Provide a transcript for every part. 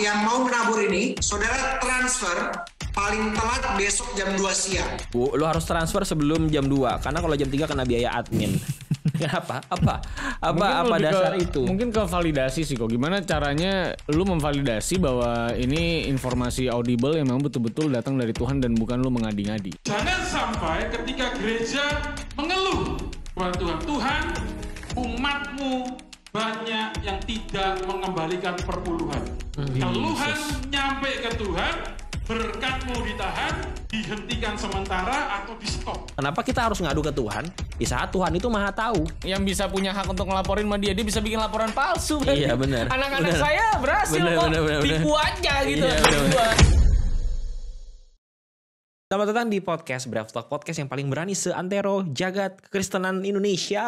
yang mau menabur ini, saudara transfer paling telat besok jam 2 siang. Lo harus transfer sebelum jam 2, karena kalau jam 3 kena biaya admin. Kenapa? Apa dasar ke, itu? Mungkin ke validasi sih kok. Gimana caranya lu memvalidasi bahwa ini informasi audible yang memang betul-betul datang dari Tuhan dan bukan lu mengadi-ngadi. Jangan sampai ketika gereja mengeluh kepada Tuhan, Tuhan, umatmu banyak yang tidak mengembalikan perpuluhan. Keluhan nyampe ke Tuhan, berkatmu ditahan, dihentikan sementara atau di stop. Kenapa kita harus ngadu ke Tuhan? Di saat Tuhan itu maha tahu. Yang bisa punya hak untuk ngelaporin sama dia bisa bikin laporan palsu. Iya benar. Anak-anak saya berhasil kok, tipu aja gitu. Iya, bener. Selamat datang di podcast Brave Talk, podcast yang paling berani seantero jagat kekristenan Indonesia.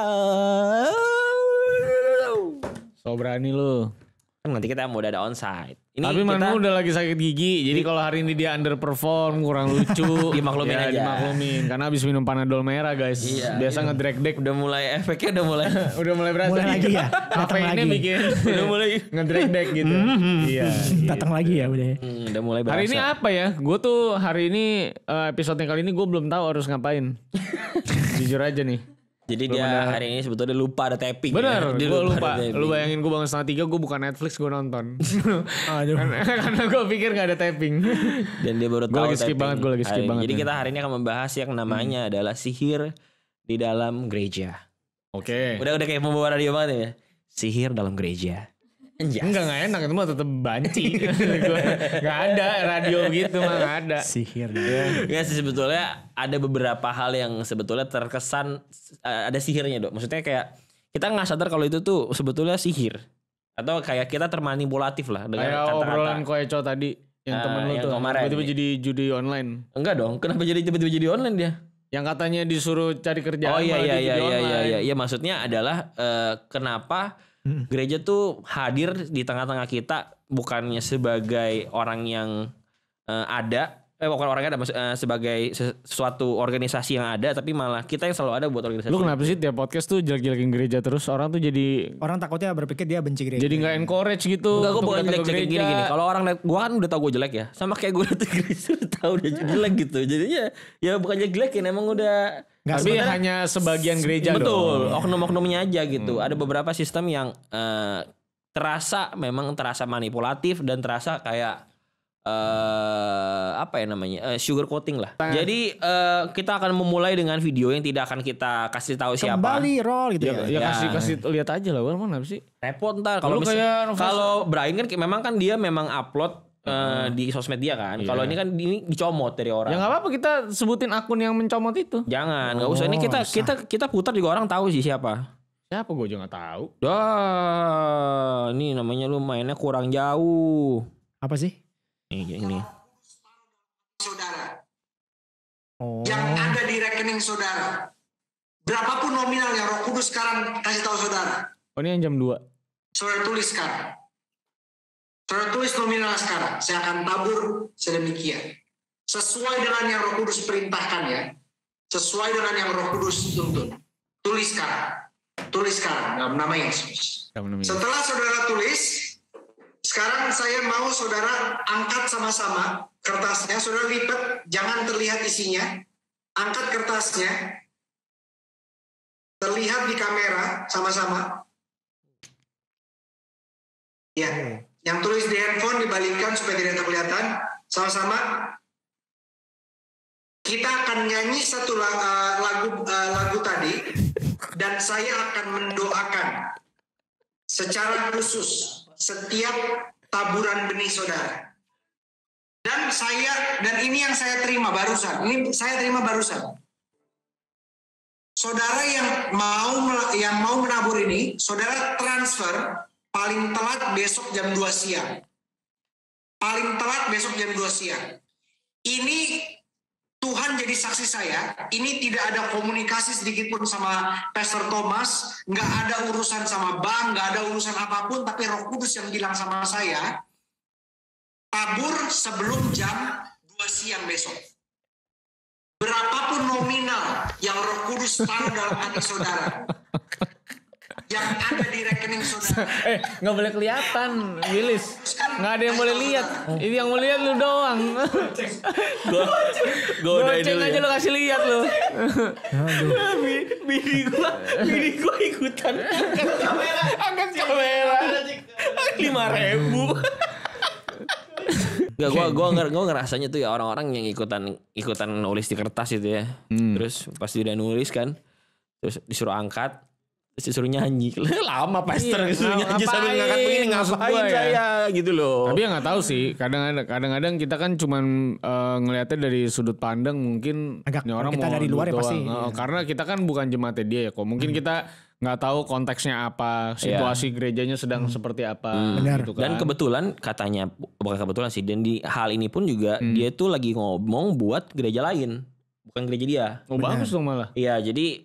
So berani lu. Kan nanti kita mau ada onside. Ini tapi Manu udah lagi sakit gigi, jadi kalau hari ini dia underperform, kurang lucu, dimaklumin ya, aja. Dimaklumin, karena habis minum panadol merah guys. Iya, biasa ngedrek-drek, udah mulai efeknya udah mulai berasa. Mulai lagi ya, datang lagi. Ini bikin udah mulai ngedrek-drek gitu. Iya, datang gitu. Lagi ya udah. Udah mulai berasa. Hari ini apa ya? Gue tuh hari ini episode yang kali ini gue belum tahu harus ngapain. Jujur aja nih. Jadi belum dia ada. Hari ini sebetulnya lupa ada tapping. Bener, ya? Gue lupa. Lu bayangin gue bangun setengah 3, gue buka Netflix, gue nonton. Karena gue pikir gak ada tapping. Dan dia baru tahu tapping. Gue lagi skip banget. Jadi kita hari ini akan membahas yang namanya adalah sihir di dalam gereja. Oke. Udah kayak pembawa radio banget ya. Sihir dalam gereja. Yes. Enggak enak itu mah tetep banci. Gak ada radio gitu mah gak ada. Sihir ya sih sebetulnya ada beberapa hal yang sebetulnya terkesan ada sihirnya dok. Maksudnya kayak kita gak sadar kalau itu tuh sebetulnya sihir. Atau kayak kita termanipulatif lah dengan kayak kata-kata. Obrolan Koeco tadi yang temen lu tuh tiba-tiba jadi judi online. Enggak dong, kenapa jadi tiba-tiba jadi online dia? Yang katanya disuruh cari kerjaan. Oh iya, maksudnya adalah kenapa gereja tuh hadir di tengah-tengah kita bukannya sebagai orang yang sebagai sesuatu organisasi yang ada, tapi malah kita yang selalu ada buat organisasi. Lu kenapa sih tiap podcast tuh jelek-jelekin gereja terus? Orang tuh jadi orang takutnya berpikir dia benci gereja. Jadi nggak encourage gitu. Enggak, gue bukan jelek-jelek gini. Kalau orang gue kan udah tau gue jelek ya. Sama kayak gue liat gereja udah tau udah jelek gitu. Jadinya ya bukan jelek-jelekin emang udah. Nggak, tapi hanya sebagian gereja betul, dong. Betul, oknum-oknumnya aja gitu. Ada beberapa sistem yang terasa manipulatif dan terasa kayak sugar coating lah. Jadi kita akan memulai dengan video yang tidak akan kita kasih tahu siapa. Kembali roll gitu ya. Ya kasih lihat aja lah, mana sih? Repot ntar kalau Brian kan memang kan dia memang upload di sosmed dia kan. Yeah. Kalau ini kan ini dicomot dari orang. Ya nggak apa-apa kita sebutin akun yang mencomot itu. Jangan, nggak usah. Ini kita putar juga orang tahu sih siapa gue juga nggak tahu. Dah, ini namanya lu mainnya kurang jauh. Apa sih? Ini. Saudara. Yang ada di rekening saudara. Berapapun nominalnya Roh Kudus sekarang kasih tahu saudara. Oh, ini yang jam 2. Saudara tulis sekarang. Saudara tulis nominal sekarang, saya akan tabur sedemikian. Sesuai dengan yang Roh Kudus perintahkan ya. Sesuai dengan yang Roh Kudus tuntun. Tulis sekarang. Tulis sekarang dalam nama Yesus. Setelah saudara tulis, sekarang saya mau saudara angkat sama-sama kertasnya. Saudara lipat, jangan terlihat isinya. Angkat kertasnya. Terlihat di kamera sama-sama. Ya. Yang tulis di handphone dibalikkan supaya tidak kelihatan. Sama-sama. Kita akan nyanyi satu lagu tadi. Dan saya akan mendoakan secara khusus setiap taburan benih saudara. Dan ini yang saya terima barusan. Ini saya terima barusan. Saudara yang mau menabur ini, saudara transfer paling telat besok jam 2 siang. Paling telat besok jam 2 siang. Ini Tuhan jadi saksi saya. Ini tidak ada komunikasi sedikit pun sama Pastor Thomas. Nggak ada urusan sama bank. Nggak ada urusan apapun. Tapi Roh Kudus yang bilang sama saya. Tabur sebelum jam 2 siang besok. Berapapun nominal yang Roh Kudus taruh dalam hati saudara. yang ada di rekening saudara. Nggak boleh kelihatan, Wilis. Nggak ada yang boleh lihat. Ini yang mau lihat lu doang. Gue ceng aja lu kasih lihat lu. Bini gue ikutan angkat kamera 5.000. Gak, gue ngerasanya tuh ya orang-orang yang ikutan nulis di kertas itu ya. Terus pasti udah nulis kan, terus disuruh angkat, terus disuruh nyanyi. Lama pastor disuruh nyanyi sambil ngangkat begini, ngapain saya gitu loh. Tapi ya nggak tahu sih. Kadang-kadang kita kan cuman ngelihatnya dari sudut pandang mungkin. Agak orang kita dari luar ya pasti. Karena kita kan bukan jemaatnya dia ya kok. Mungkin kita nggak tahu konteksnya apa, situasi gerejanya sedang seperti apa. Gitu kan. Dan kebetulan katanya, bukan kebetulan sih, dan di hal ini pun juga dia tuh lagi ngomong buat gereja lain, bukan gereja dia. Oh bagus dong malah. Iya, jadi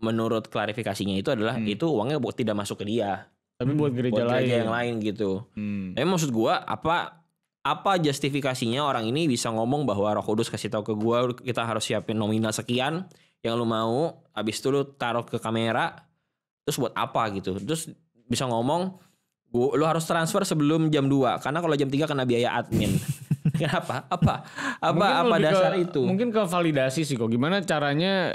menurut klarifikasinya itu adalah itu uangnya tidak masuk ke dia, tapi buat gereja lain. Buat gereja yang lain gitu. Tapi maksud gua apa justifikasinya orang ini bisa ngomong bahwa Roh Kudus kasih tahu ke gua kita harus siapin nominal sekian yang lu mau, abis itu lu taruh ke kamera, terus buat apa gitu. Terus bisa ngomong, lu harus transfer sebelum jam 2, karena kalau jam 3 kena biaya admin. Kenapa? Apa dasar itu? Mungkin ke validasi sih kok, gimana caranya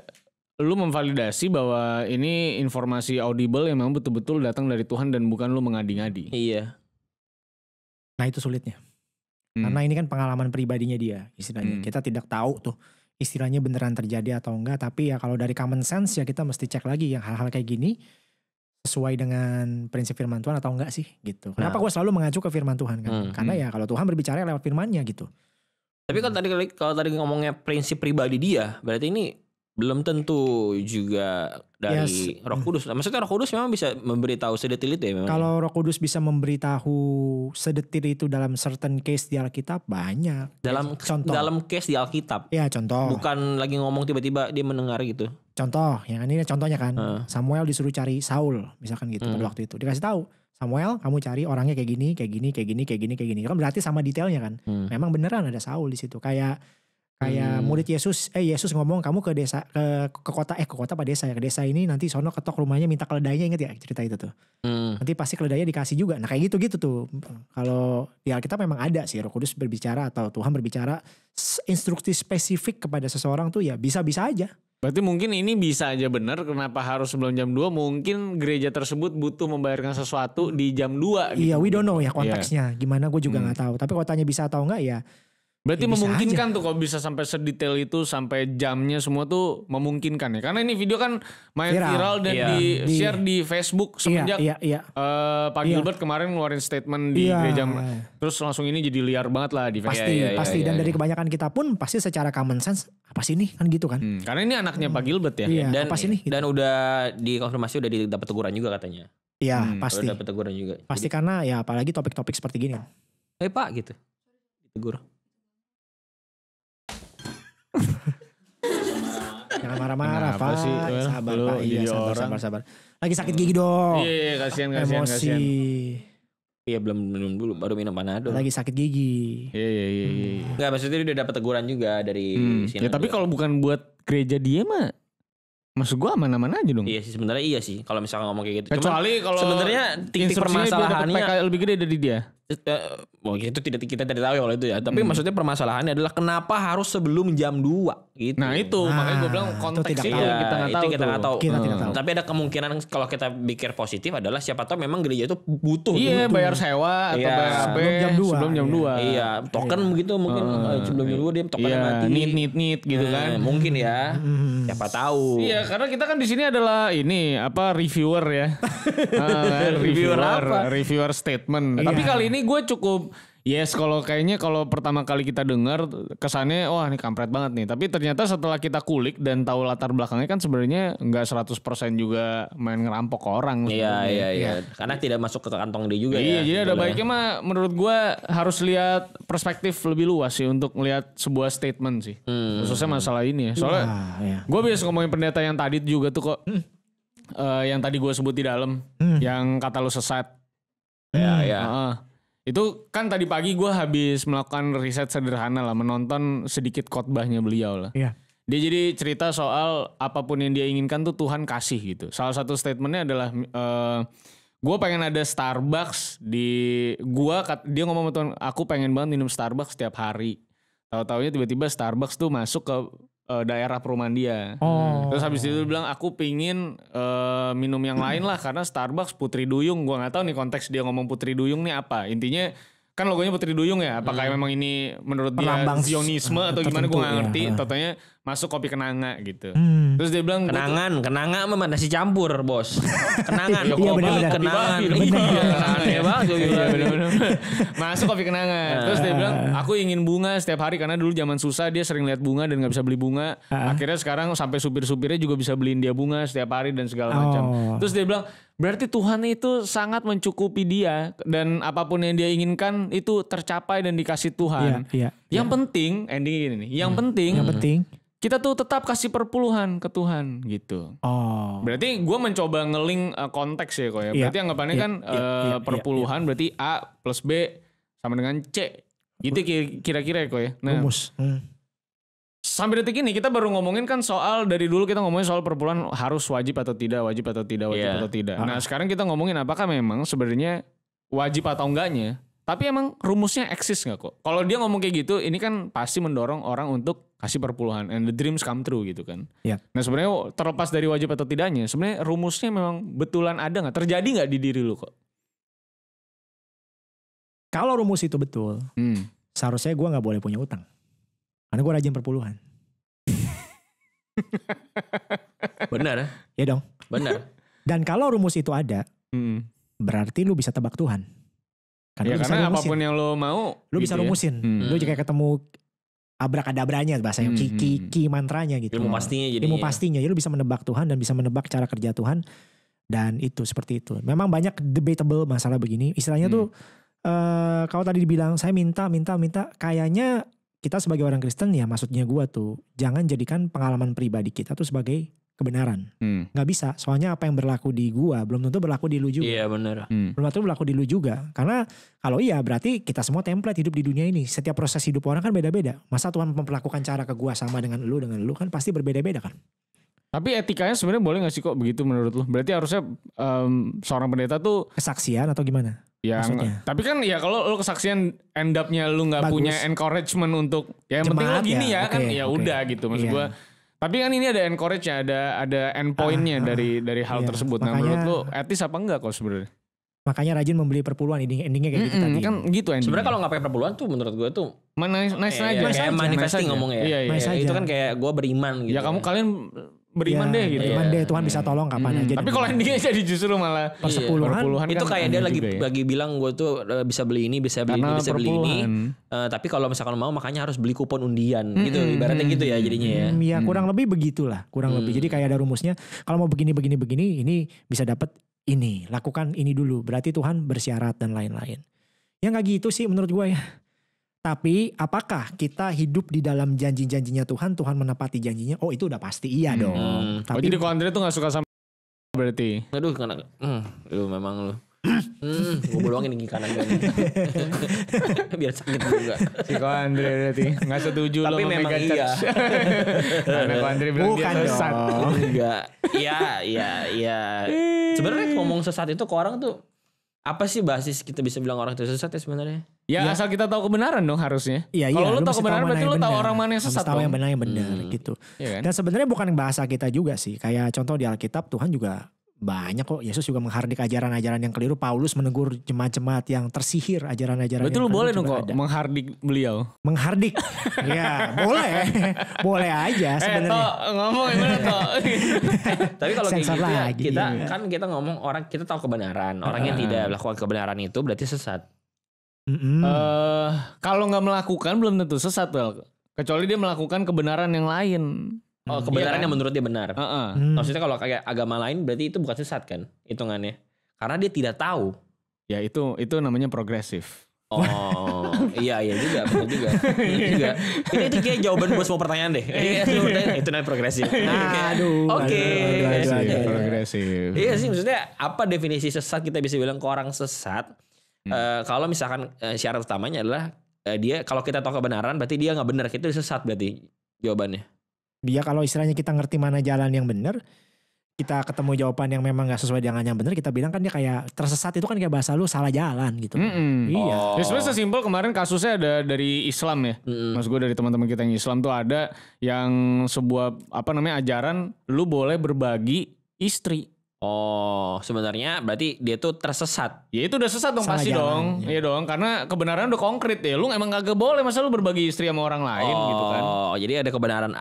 lu memvalidasi bahwa ini informasi audible yang memang betul-betul datang dari Tuhan dan bukan lu mengadi-ngadi. Iya. Nah itu sulitnya. Karena ini kan pengalaman pribadinya dia istilahnya. Kita tidak tahu tuh istilahnya beneran terjadi atau enggak, tapi ya kalau dari common sense ya kita mesti cek lagi yang hal-hal kayak gini sesuai dengan prinsip firman Tuhan atau enggak sih gitu. Kenapa gue selalu mengacu ke firman Tuhan kan? Karena ya kalau Tuhan berbicara lewat firman-Nya gitu. Tapi kalau tadi ngomongnya prinsip pribadi dia, berarti ini belum tentu juga dari Roh Kudus. Maksudnya Roh Kudus memang bisa memberitahu sedetil itu ya memang. Kalau Roh Kudus bisa memberitahu sedetil itu dalam certain case di Alkitab banyak. Dalam case di Alkitab. Ya contoh. Bukan lagi ngomong tiba-tiba dia mendengar gitu. Contoh, yang ini contohnya kan, Samuel disuruh cari Saul, misalkan gitu pada waktu itu. Dikasih tahu, Samuel kamu cari orangnya kayak gini, kayak gini, kayak gini, kayak gini, kayak gini. Kan berarti sama detailnya kan. Memang beneran ada Saul di situ. Kayak murid Yesus, Yesus ngomong kamu ke desa, ke desa ini nanti sono ketok rumahnya minta keledainya, inget ya cerita itu tuh. Nanti pasti keledainya dikasih juga. Nah kayak gitu-gitu tuh. Kalau di Alkitab memang ada sih Roh Kudus berbicara atau Tuhan berbicara instruksi spesifik kepada seseorang tuh ya bisa-bisa aja. Berarti mungkin ini bisa aja bener, kenapa harus sebelum jam 2, mungkin gereja tersebut butuh membayarkan sesuatu di jam 2 gitu. Iya, we don't know ya konteksnya, gimana gue juga gak tahu. Tapi kalau tanya bisa atau enggak ya. Berarti ya memungkinkan aja tuh kalau bisa sampai sedetail itu, sampai jamnya semua tuh memungkinkan ya. Karena ini video kan main viral dan di share di Facebook semenjak Pak Albert kemarin ngeluarin statement di gereja. Terus langsung ini jadi liar banget lah di Facebook. Pasti dan dari kebanyakan kita pun pasti secara common sense apa sih ini kan gitu kan. Karena ini anaknya Pak Albert ya. Iya, dan apa sih ini, gitu. Dan udah dikonfirmasi, udah dapat teguran juga katanya. Iya pasti. Udah dapat teguran juga. Pasti jadi, karena ya apalagi topik-topik seperti gini. Pak gitu. Tegur. Jangan marah-marah Pak sih? Sabar Pak, sabar. Lagi sakit gigi dong. Iya kasihan. Iya belum minum dulu, baru minum panadol. Lagi sakit gigi. Iya. Enggak, maksudnya dia udah dapat teguran juga dari sini. Ya tapi kalau bukan buat gereja dia mah, maksud gue aman-aman aja dong. Iya sih sebenarnya, iya sih kalau misalnya ngomong kayak gitu. Kecuali kalau sebenarnya titik permasalahannya lebih gede dari dia. Itu tidak kita tidak tahu ya kalau itu ya. Tapi maksudnya permasalahannya adalah kenapa harus sebelum jam 2 gitu. Nah itu makanya gue bilang konteksnya kita nggak tahu. Kita tidak tahu. Tapi ada kemungkinan kalau kita pikir positif adalah siapa tahu memang gereja itu butuh. Iya bayar sewa atau bayar HP sebelum jam 2. Iya token begitu mungkin sebelum jam 2 dia tokennya mati. Nit gitu kan. Mungkin ya. Siapa tahu. Iya. Karena kita kan di sini adalah ini apa reviewer ya. Reviewer statement. Tapi kali ini gue cukup kalau pertama kali kita dengar kesannya wah ini kampret banget nih. Tapi ternyata setelah kita kulik dan tahu latar belakangnya kan sebenarnya enggak 100% juga main ngerampok orang. Iya. Karena tidak masuk ke kantong dia juga ya. Iya, jadi ada baiknya mah menurut gue harus lihat perspektif lebih luas sih untuk melihat sebuah statement sih. Khususnya masalah ini ya. Soalnya gue biasa ngomongin pendeta yang tadi juga tuh kok yang tadi gue sebut di dalam yang kata lu sesat. Itu kan tadi pagi gue habis melakukan riset sederhana lah, menonton sedikit khotbahnya beliau lah. Iya. Dia jadi cerita soal apapun yang dia inginkan tuh Tuhan kasih gitu. Salah satu statementnya adalah gue pengen ada Starbucks di gua. Dia ngomong sama Tuhan, aku pengen banget minum Starbucks setiap hari. Tahu-taunya tiba-tiba Starbucks tuh masuk ke daerah perumahan dia. Oh. Terus habis itu bilang aku pingin minum yang lain lah karena Starbucks Putri Duyung. Gua nggak tahu nih konteks dia ngomong Putri Duyung nih apa. Intinya kan logonya Putri Duyung ya, apakah memang ini menurut Perlambang dia Zionisme atau gimana gue gak ngerti, totalnya masuk kopi kenanga gitu. Terus dia bilang kenanga sama nasi campur bos. Kenangan ya, kopi kenangan masuk kopi kenanga. Terus dia bilang aku ingin bunga setiap hari karena dulu zaman susah dia sering lihat bunga dan gak bisa beli bunga. Akhirnya sekarang sampai supir-supirnya juga bisa beliin dia bunga setiap hari dan segala macam. Terus dia bilang berarti Tuhan itu sangat mencukupi dia dan apapun yang dia inginkan itu tercapai dan dikasih Tuhan. Yang penting ending gini nih. Yang penting kita tuh tetap kasih perpuluhan ke Tuhan gitu. Oh. Berarti gue mencoba ngeling konteks ya kok ya. Berarti anggapannya kan perpuluhan berarti A plus B sama dengan C. Gitu kira-kira ya kok ya. Nah, rumus. Sampai detik ini kita baru ngomongin kan soal dari dulu kita ngomongin soal perpuluhan harus wajib atau tidak. Nah sekarang kita ngomongin apakah memang sebenarnya wajib atau enggaknya. Tapi emang rumusnya eksis gak kok? Kalau dia ngomong kayak gitu ini kan pasti mendorong orang untuk kasih perpuluhan. And the dreams come true gitu kan. Yeah. Nah sebenarnya terlepas dari wajib atau tidaknya. Sebenarnya rumusnya memang betulan ada gak? Terjadi gak di diri lu kok? Kalau rumus itu betul. Seharusnya gue gak boleh punya utang. Karena gue rajin perpuluhan. Benar ya dong. Benar. Dan kalau rumus itu ada, berarti lu bisa tebak Tuhan. Karena, ya, karena apapun yang lu mau, lu bisa rumusin. Lu jika ketemu abrakadabranya, bahasanya ki mantranya gitu. Ilmu pastinya jadi. Ilmu pastinya, ya lu bisa menebak Tuhan dan bisa menebak cara kerja Tuhan. Dan itu seperti itu. Memang banyak debatable masalah begini. Istilahnya tuh, kalau tadi dibilang saya minta, kayaknya. Kita sebagai orang Kristen ya maksudnya gue tuh jangan jadikan pengalaman pribadi kita tuh sebagai kebenaran. Gak bisa, soalnya apa yang berlaku di gue belum tentu berlaku di lu juga. Iya benar. Belum tentu berlaku di lu juga. Karena kalau iya berarti kita semua template hidup di dunia ini. Setiap proses hidup orang kan beda-beda. Masa Tuhan memperlakukan cara ke gue sama dengan lu kan pasti berbeda-beda kan. Tapi etikanya sebenarnya boleh gak sih kok begitu menurut lu? Berarti harusnya seorang pendeta tuh kesaksian atau gimana? Yang, maksudnya. Tapi kan ya kalau lo kesaksian end up-nya lo gak bagus. Punya encouragement untuk ya yang penting lo gini ya, kan ya udah gitu maksud gue. Tapi kan ini ada encourage-nya, ada end point-nya dari hal tersebut. Makanya, nah menurut lo etis apa enggak kok sebenarnya? Makanya rajin membeli perpuluhan endingnya kayak gitu tadi. Kan gitu endingnya. Sebenarnya kalau gak pakai perpuluhan tuh menurut gue tuh nice aja. Kayak manifesting ngomongnya ya. Itu kan kayak gue beriman gitu. Ya kamu kalian... Beriman deh gitu. Beriman deh Tuhan bisa tolong kapan aja. Tapi kalau endingnya jadi justru malah persepuluhan itu kan kayak dia lagi bilang gue tuh bisa beli ini, bisa beli ini. Tapi kalau misalkan mau makanya harus beli kupon undian gitu. Ibaratnya gitu ya jadinya ya. Ya kurang lebih begitulah. Kurang lebih. Jadi kayak ada rumusnya. Kalau mau begini. Ini bisa dapat ini. Lakukan ini dulu. Berarti Tuhan bersyarat dan lain-lain. Ya gak gitu sih menurut gue ya. Tapi apakah kita hidup di dalam janji-janjinya Tuhan menepati janjinya? Oh itu udah pasti iya dong. Tapi jadi Andre tuh gak suka sama berarti. Aduh karena lu memang lu. Gue bolongin gigi kanan gue. Biar sakit juga. Si Andre berarti gak setuju lo sama mega church. Karena Andre bilang bukan dia sesat. Enggak. Iya. Sebenarnya ngomong sesat itu ke orang tuh. Apa sih basis kita bisa bilang orang itu sesat ya sebenarnya? Ya asal kita tahu kebenaran dong harusnya. Kalau lu tahu kebenaran berarti lu tahu orang mana yang sesat. Tahu yang benar yang benar gitu. Iya kan? Dan sebenarnya bukan bahasa kita juga sih. Kayak contoh di Alkitab Tuhan juga banyak kok. Yesus juga menghardik ajaran-ajaran yang keliru. Paulus menegur jemaat-jemaat yang tersihir ajaran-ajaran. Berarti lu boleh dong kok menghardik beliau. Menghardik. Ya boleh. Boleh aja sebenarnya. Ngomong gimana toh. Tapi kalau kayak gitu ya, kita ngomong orang kita tahu kebenaran. Orang yang tidak melakukan kebenaran itu berarti sesat. Kalau nggak melakukan belum tentu sesat Bel. Kecuali dia melakukan kebenaran yang lain. Oh kebenaran yang menurut dia benar. Maksudnya kalau kayak agama lain berarti itu bukan sesat kan hitungannya. Karena dia tidak tahu. Ya itu namanya progresif. Oh iya juga betul juga. Juga. Ini itu kayak jawaban buat semua pertanyaan deh. Itu namanya progresif. Oke. Progresif. Iya sih maksudnya apa definisi sesat kita bisa bilang ke orang sesat? Kalau misalkan syarat utamanya adalah dia kalau kita tahu kebenaran berarti dia nggak benar, kita sesat berarti jawabannya. biar kalau istilahnya kita ngerti mana jalan yang benar, kita ketemu jawaban yang memang gak sesuai dengan yang benar, kita bilang kan dia kayak tersesat, itu kan kayak bahasa lu salah jalan gitu. Iya. Oh. Ya sebenernya sesimpel kemarin kasusnya ada dari Islam ya. Maksud gue dari teman-teman kita yang Islam tuh ada yang sebuah apa namanya ajaran lu boleh berbagi istri. Oh, sebenarnya berarti dia tuh tersesat. Ya itu udah sesat dong, salah pasti jalan, dong. Iya ya dong, karena kebenaran udah konkret ya. Lu emang kagak boleh masa lu berbagi istri sama orang lain gitu kan. Oh, jadi ada kebenaran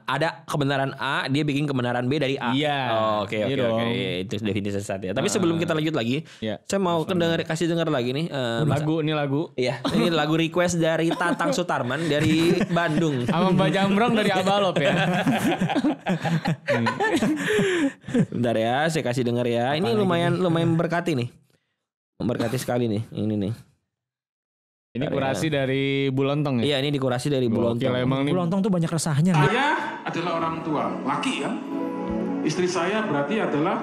A, dia bikin kebenaran B dari A. Iya. Oke, oke. Itu definisi sesat ya. Tapi sebelum kita lanjut lagi, saya mau kasih dengar lagi nih lagu, ini lagu. Iya, ini lagu request dari Tatang Sutarman dari Bandung. Sama Mbak Jambrong dari Abalop ya. Bentar ya, saya kasih dengar ya. Ini lumayan berkati nih. Memberkati sekali nih. Ini nih. Ini kurasi dari Bulontong ya? Iya, ini dikurasi dari Bulontong. Bulontong tuh banyak resahnya. Saya adalah orang tua, laki ya. Istri saya berarti adalah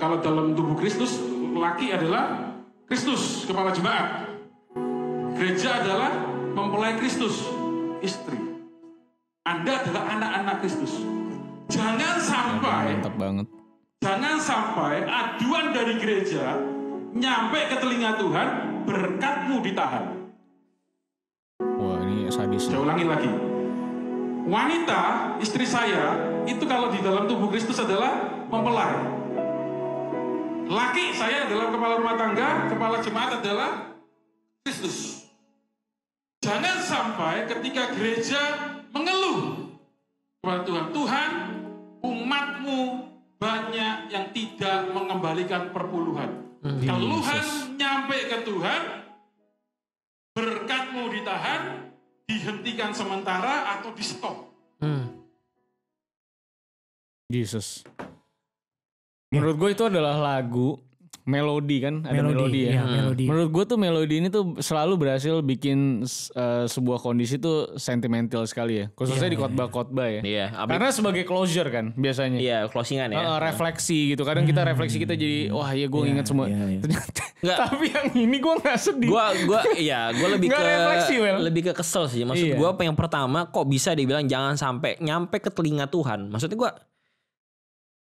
kalau dalam tubuh Kristus, laki adalah Kristus, kepala jemaat. Gereja adalah mempelai Kristus, istri. Anda adalah anak-anak Kristus. Jangan sampai mantap banget. Jangan sampai aduan dari gereja nyampe ke telinga Tuhan, berkatmu ditahan. Wah, ini sadis. Saya ulangi lagi. Wanita, istri saya, itu kalau di dalam tubuh Kristus adalah mempelai. Laki saya adalah kepala rumah tangga, kepala jemaat adalah Kristus. Jangan sampai ketika gereja mengeluh kepada Tuhan, Tuhan, umatmu banyak yang tidak mengembalikan perpuluhan. Keluhan nyampe ke Tuhan, berkatmu ditahan, dihentikan sementara atau di stop. Yesus. Menurut gue itu adalah lagu melodi kan, ada melodi ya. Melodi. Menurut gue tuh melodi ini tuh selalu berhasil bikin sebuah kondisi tuh sentimental sekali ya. Khususnya di khotbah-khotbah ya. Karena sebagai closure kan biasanya. Iya, closingan ya. Refleksi gitu. Kadang kita refleksi kita jadi wah ya gue ingat semua. Ternyata. Tapi yang ini gue nggak sedih. Gue lebih ke refleksi, lebih ke kesel sih. Maksud gue apa yang pertama kok bisa dibilang jangan sampai nyampe ke telinga Tuhan. Maksudnya gue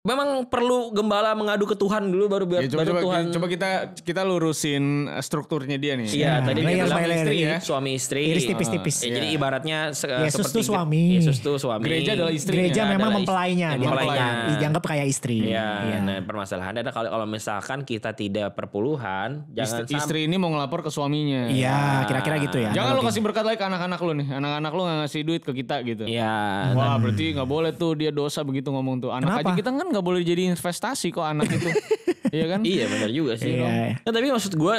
memang perlu gembala mengadu ke Tuhan dulu baru biar Tuhan. Coba kita lurusin strukturnya dia nih. Iya, tadi dia bilang istri ya, suami istri. Iris tipis-tipis. Ya, jadi ibaratnya Yesus tuh suami. Yesus tuh suami. Gereja adalah istrinya. Gereja memang mempelainya, dianggap kayak istri. Iya. Ya. Nah, permasalahannya kalau misalkan kita tidak perpuluhan, jangan istri ini mau ngelapor ke suaminya. Iya, kira-kira gitu ya. Jangan lo kasih berkat lagi ke anak-anak lo nih. Anak-anak lo nggak ngasih duit ke kita gitu. Iya. Wah, berarti nggak boleh tuh dia dosa begitu ngomong tuh. Anak aja kita kan nggak boleh jadi investasi kok anak itu. Iya kan? Iya benar juga sih. Nah, tapi maksud gue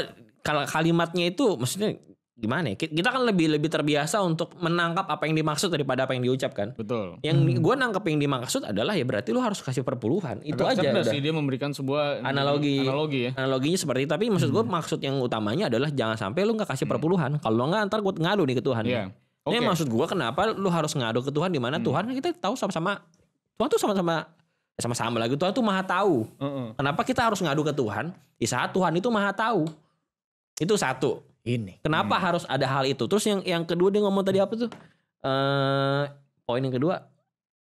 kalimatnya itu maksudnya gimana ya? Kita kan lebih terbiasa untuk menangkap apa yang dimaksud daripada apa yang diucapkan. Betul. Yang gue nangkap yang dimaksud adalah ya berarti lu harus kasih perpuluhan. Itu agak aja. Udah. Sih dia memberikan sebuah analogi ya. Analoginya seperti itu. Tapi maksud gue maksud yang utamanya adalah jangan sampai lu nggak kasih perpuluhan. Kalau nggak ntar gue ngadu nih ke Tuhan. Iya. Ini maksud gue kenapa lu harus ngadu ke Tuhan, di mana Tuhan kita tahu sama-sama. Tuhan tuh sama-sama lagi Tuhan tuh maha tahu. Kenapa kita harus ngadu ke Tuhan di saat Tuhan itu maha tahu? Itu satu. Ini. Kenapa harus ada hal itu? Terus yang kedua dia ngomong tadi apa tuh? Poin yang kedua,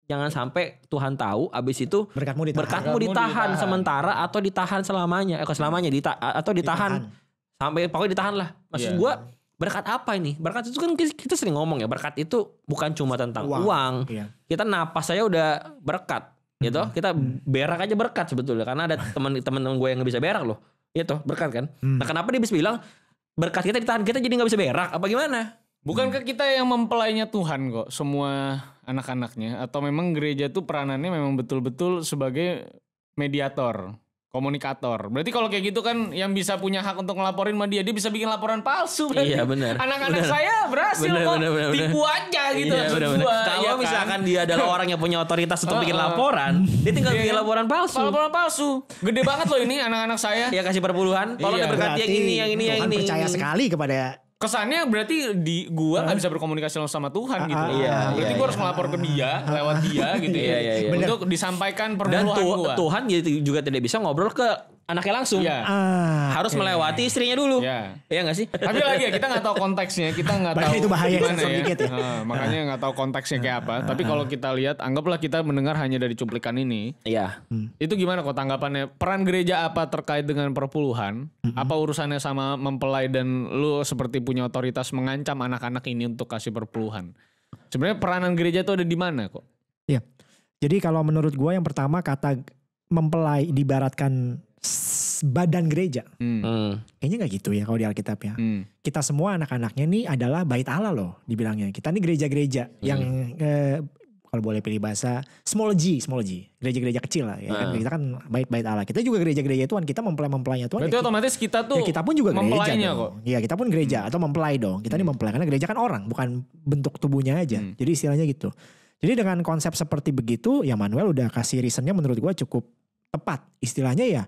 jangan sampai Tuhan tahu. Abis itu berkatmu ditahan sementara atau ditahan selamanya. Ditahan. Sampai pokoknya ditahan lah. Maksud gue berkat apa ini? Berkat itu kan kita sering ngomong ya. Berkat itu bukan cuma tentang uang. Iya. Kita napas saya udah berkat. Gitu, kita berak aja berkat sebetulnya, karena ada teman-teman gue yang gak bisa berak loh. Itu berkat kan. Nah, kenapa dia bisa bilang berkat kita ditahan, kita jadi gak bisa berak? Apa gimana? Bukankah kita yang mempelainya Tuhan kok, semua anak-anaknya? Atau memang gereja tuh peranannya memang betul-betul sebagai mediator, komunikator. Berarti kalau kayak gitu kan yang bisa punya hak untuk ngelaporin sama dia bisa bikin laporan palsu. Iya benar. Anak-anak saya berhasil kok. Tipu aja gitu. Kalau misalkan dia adalah orang yang punya otoritas untuk bikin laporan, dia tinggal bikin laporan palsu. Laporan palsu. Gede banget loh ini anak-anak saya. Dia kasih perpuluhan. Tolong diberkati yang ini, yang ini, yang ini. Percaya sekali kepada. Kesannya berarti di gua nggak bisa berkomunikasi sama Tuhan gitu. Berarti gua harus melapor ke dia lewat dia gitu. Untuk disampaikan perbuatan gua. Dan Tuhan juga tidak bisa ngobrol ke anaknya langsung ya. Harus melewati istrinya dulu. Iya ya, gak sih? Tapi lagi ya kita gak tahu konteksnya. Kita gak tahu itu bahaya gimana ya, ya. Makanya gak tahu konteksnya kayak apa. Tapi kalau kita lihat, anggaplah kita mendengar hanya dari cuplikan ini. Iya. Itu gimana kok tanggapannya? Peran gereja apa terkait dengan perpuluhan? Apa urusannya sama mempelai dan lu seperti punya otoritas mengancam anak-anak ini untuk kasih perpuluhan? Sebenarnya peranan gereja itu ada di mana kok? Iya. Jadi kalau menurut gue yang pertama kata mempelai diibaratkan badan gereja. Kayaknya gak gitu ya kalau di Alkitab ya. Kita semua anak-anaknya nih adalah bait Allah loh dibilangnya. Kita nih gereja-gereja yang kalau boleh pilih bahasa small g, gereja-gereja kecil lah ya. Kita kan bait Allah. Kita juga gereja-gereja Tuhan, kita mempelai-mempelainya Tuhan. Berarti ya otomatis kita tuh ya kita pun juga gereja kok. Iya, kita pun gereja atau mempelai dong. Kita nih mempelai karena gereja kan orang, bukan bentuk tubuhnya aja. Jadi istilahnya gitu. Jadi dengan konsep seperti begitu ya Manuel udah kasih reasonnya menurut gue cukup tepat. Istilahnya ya,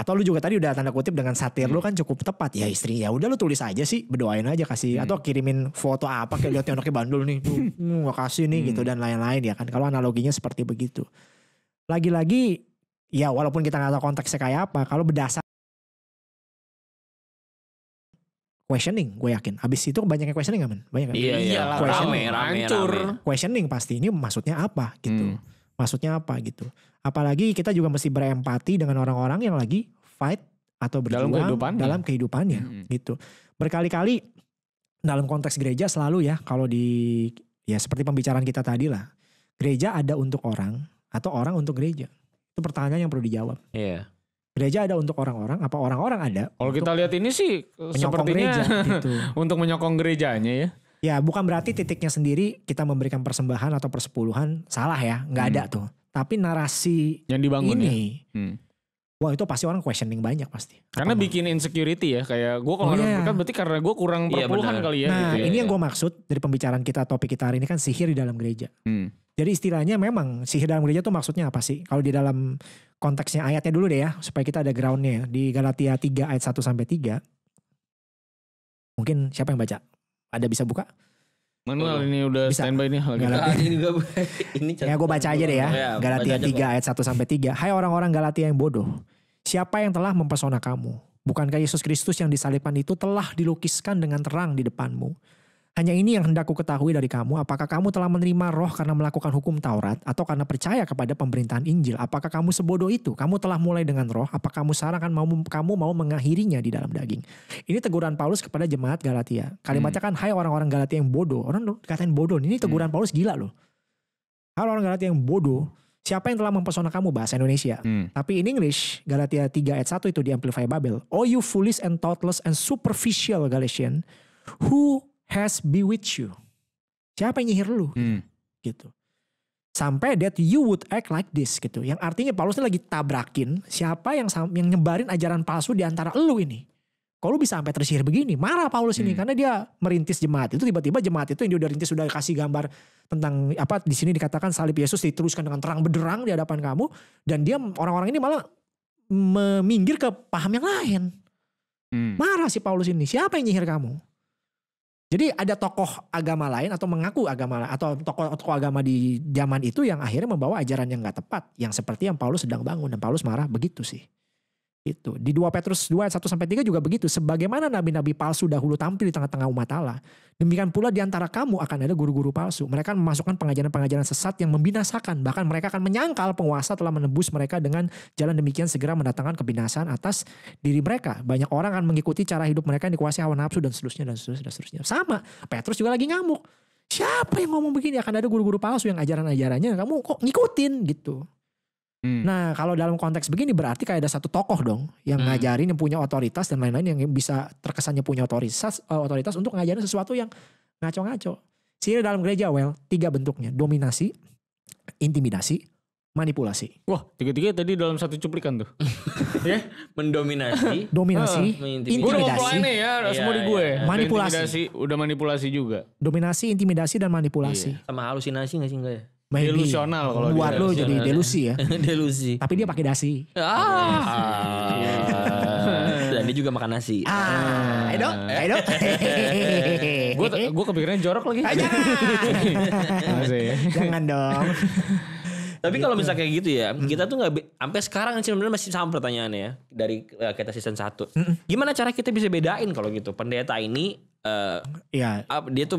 atau lu juga tadi udah tanda kutip dengan satir lu kan cukup tepat ya, istri ya udah lu tulis aja sih, berdoain aja kasih atau kirimin foto apa kayak lihat anaknya bandel nih gak kasih nih gitu dan lain-lain ya kan. Kalau analoginya seperti begitu. Lagi-lagi ya walaupun kita gak tahu konteksnya kayak apa, kalau berdasar questioning, gue yakin. Abis itu banyaknya questioning gak men? Banyak kan? Iya, rame. Questioning pasti ini maksudnya apa gitu. Maksudnya apa gitu. Apalagi kita juga mesti berempati dengan orang-orang yang lagi fight atau berjuang dalam kehidupannya gitu. Berkali-kali dalam konteks gereja selalu ya, kalau di ya seperti pembicaraan kita tadi lah. Gereja ada untuk orang atau orang untuk gereja. Itu pertanyaan yang perlu dijawab. Iya. Gereja ada untuk orang-orang, apa orang-orang ada? Kalau kita lihat ini sih sepertinya gereja, gitu. Untuk menyokong gerejanya ya. Ya bukan berarti titiknya sendiri kita memberikan persembahan atau persepuluhan salah ya, nggak ada tuh. Tapi narasi yang dibangun ini, ya? Wah itu pasti orang questioning banyak pasti. Karena apa bikin insecurity ya, kayak gue kalau orang berarti karena gue kurang perpuluhan kali ya. Nah gitu ya, ini yang gue maksud dari pembicaraan kita, topik kita hari ini kan sihir di dalam gereja. Jadi istilahnya memang sihir dalam gereja tuh maksudnya apa sih? Kalau di dalam konteksnya ayatnya dulu deh ya, supaya kita ada groundnya ya. Di Galatia 3 ayat 1-3. Mungkin siapa yang baca? Ada bisa buka? Manuel ini udah standby nih. Ya gue baca aja deh ya. Galatia 3 ayat 1-3. Hai orang-orang Galatia yang bodoh. Siapa yang telah mempesona kamu? Bukankah Yesus Kristus yang disalibkan itu telah dilukiskan dengan terang di depanmu? Hanya ini yang hendak ku ketahui dari kamu, apakah kamu telah menerima roh karena melakukan hukum Taurat atau karena percaya kepada pemberitaan Injil? Apakah kamu sebodoh itu? Kamu telah mulai dengan roh, apa kamu sarankan kamu mau mengakhirinya di dalam daging? Ini teguran Paulus kepada jemaat Galatia. Kalimatnya kan, hai orang-orang Galatia yang bodoh. Orang dikatain bodoh, ini teguran Paulus gila loh. Hai orang Galatia yang bodoh, siapa yang telah mempesona kamu? Bahasa Indonesia. Tapi in English, Galatia 3 ayat 1 itu di Amplify Bible. Oh you foolish and thoughtless and superficial Galatian, who has bewitched you. Siapa yang nyihir lu? Gitu. Sampai that you would act like this gitu. Yang artinya Paulus ini lagi tabrakin siapa yang nyebarin ajaran palsu di antara lu ini. Kalau lu bisa sampai tersihir begini, marah Paulus ini karena dia merintis jemaat itu, tiba-tiba jemaat itu yang dia udah rintis, sudah kasih gambar tentang apa di sini dikatakan salib Yesus diteruskan dengan terang benderang di hadapan kamu, dan dia orang-orang ini malah meminggir ke paham yang lain. Marah si Paulus ini, siapa yang nyihir kamu? Jadi ada tokoh agama lain atau mengaku agama atau tokoh agama di zaman itu yang akhirnya membawa ajaran yang gak tepat, yang seperti yang Paulus sedang bangun, dan Paulus marah begitu sih. Itu di 2 Petrus 2 ayat 1-3 juga begitu. Sebagaimana nabi-nabi palsu dahulu tampil di tengah-tengah umat Allah, demikian pula di antara kamu akan ada guru-guru palsu. Mereka memasukkan pengajaran-pengajaran sesat yang membinasakan. Bahkan mereka akan menyangkal penguasa telah menebus mereka, dengan jalan demikian segera mendatangkan kebinasaan atas diri mereka. Banyak orang akan mengikuti cara hidup mereka yang dikuasai hawa nafsu, dan seterusnya, dan seterusnya, dan seterusnya. Sama Petrus juga lagi ngamuk. Siapa yang ngomong begini? Akan ada guru-guru palsu yang ajaran-ajarannya kamu kok ngikutin gitu. Nah kalau dalam konteks begini berarti kayak ada satu tokoh dong yang ngajarin, yang punya otoritas dan lain-lain, yang bisa terkesannya punya otoritas untuk ngajarin sesuatu yang ngaco-ngaco. Sihir dalam gereja, well, 3 bentuknya: dominasi, intimidasi, manipulasi. Wah, 3-3 tadi dalam satu cuplikan tuh. Ya, mendominasi, dominasi, intimidasi. Ya, semua di gue. Manipulasi, udah manipulasi juga. Dominasi, intimidasi dan manipulasi. Iya. Sama halusinasi nggak sih ya? Delusional kalau buat lo jadi delusi ya. Delusi. Tapi dia pakai dasi. Dan dia juga makan nasi. Edo. Gue kepikirannya jorok lagi. Jangan dong. Tapi gitu. Kalau misalnya kayak gitu ya, kita tuh nggak sampai sekarang sebenarnya masih sama pertanyaannya ya dari kita season 1. Gimana cara kita bisa bedain kalau gitu pendeta ini dia tuh